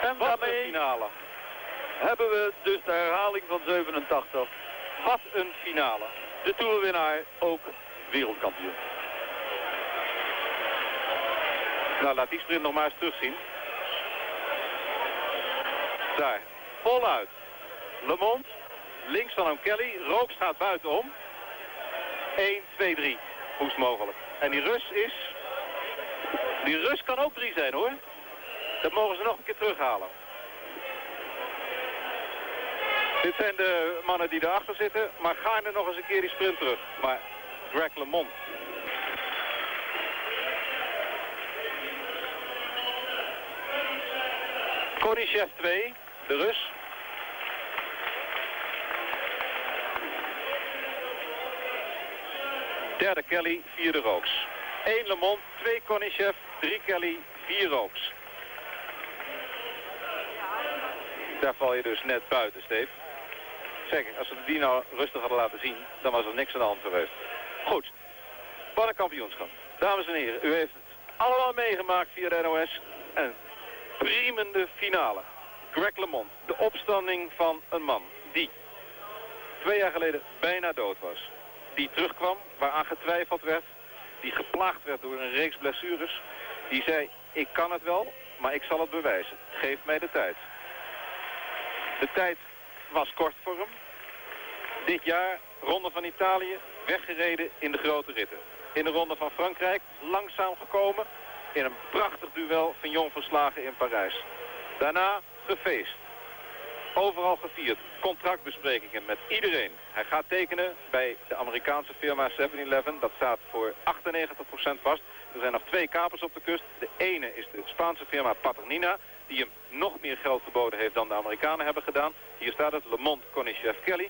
En daarmee hebben we dus de herhaling van 87. Wat een finale. De toerwinnaar ook wereldkampioen. Nou, laat die sprint nog maar eens terugzien. Daar, voluit. LeMond, links van hem Kelly. Rooks gaat buitenom. 1, 2, 3. Hoest mogelijk. En die Rus is... Die Rus kan ook 3 zijn, hoor. Dat mogen ze nog een keer terughalen. Dit zijn de mannen die daarachter zitten, maar gaan er nog eens een keer die sprint terug. Maar Greg LeMond. Konyshev 2, de Rus. Derde Kelly, vierde Rooks. 1 LeMond, 2 Konyshev, 3 Kelly, 4 Rooks. Daar val je dus net buiten, Steve. Zeker, als ze die nou rustig hadden laten zien, dan was er niks aan de hand geweest. Goed, wat een kampioenschap. Dames en heren, u heeft het allemaal meegemaakt via de NOS. Een priemende finale. Greg LeMond, de opstanding van een man die 2 jaar geleden bijna dood was. Die terugkwam, waaraan getwijfeld werd. Die geplaagd werd door een reeks blessures. Die zei, ik kan het wel, maar ik zal het bewijzen. Geef mij de tijd. De tijd was kort voor hem. Dit jaar, Ronde van Italië, weggereden in de grote ritten. In de Ronde van Frankrijk, langzaam gekomen. In een prachtig duel, Fignon verslagen in Parijs. Daarna gefeest. overal gevierd. Contractbesprekingen met iedereen. Hij gaat tekenen bij de Amerikaanse firma 7-Eleven. Dat staat voor 98% vast. Er zijn nog twee kapers op de kust. De ene is de Spaanse firma Paternina, die hem nog meer geld geboden heeft dan de Amerikanen hebben gedaan. Hier staat het, LeMond, Konyshev, Kelly.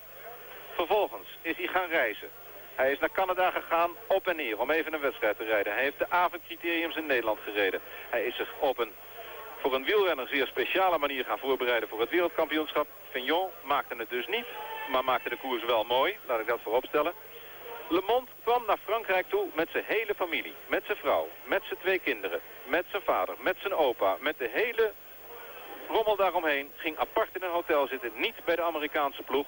Vervolgens is hij gaan reizen. Hij is naar Canada gegaan, op en neer, om even een wedstrijd te rijden. Hij heeft de avondcriteriums in Nederland gereden. Hij is zich op een, voor een wielrenner, zeer speciale manier gaan voorbereiden voor het wereldkampioenschap. Fignon maakte het dus niet, maar maakte de koers wel mooi. Laat ik dat vooropstellen. LeMond kwam naar Frankrijk toe met zijn hele familie. Met zijn vrouw, met zijn twee kinderen, met zijn vader, met zijn opa, met de hele rommel daaromheen. Ging apart in een hotel zitten, niet bij de Amerikaanse ploeg.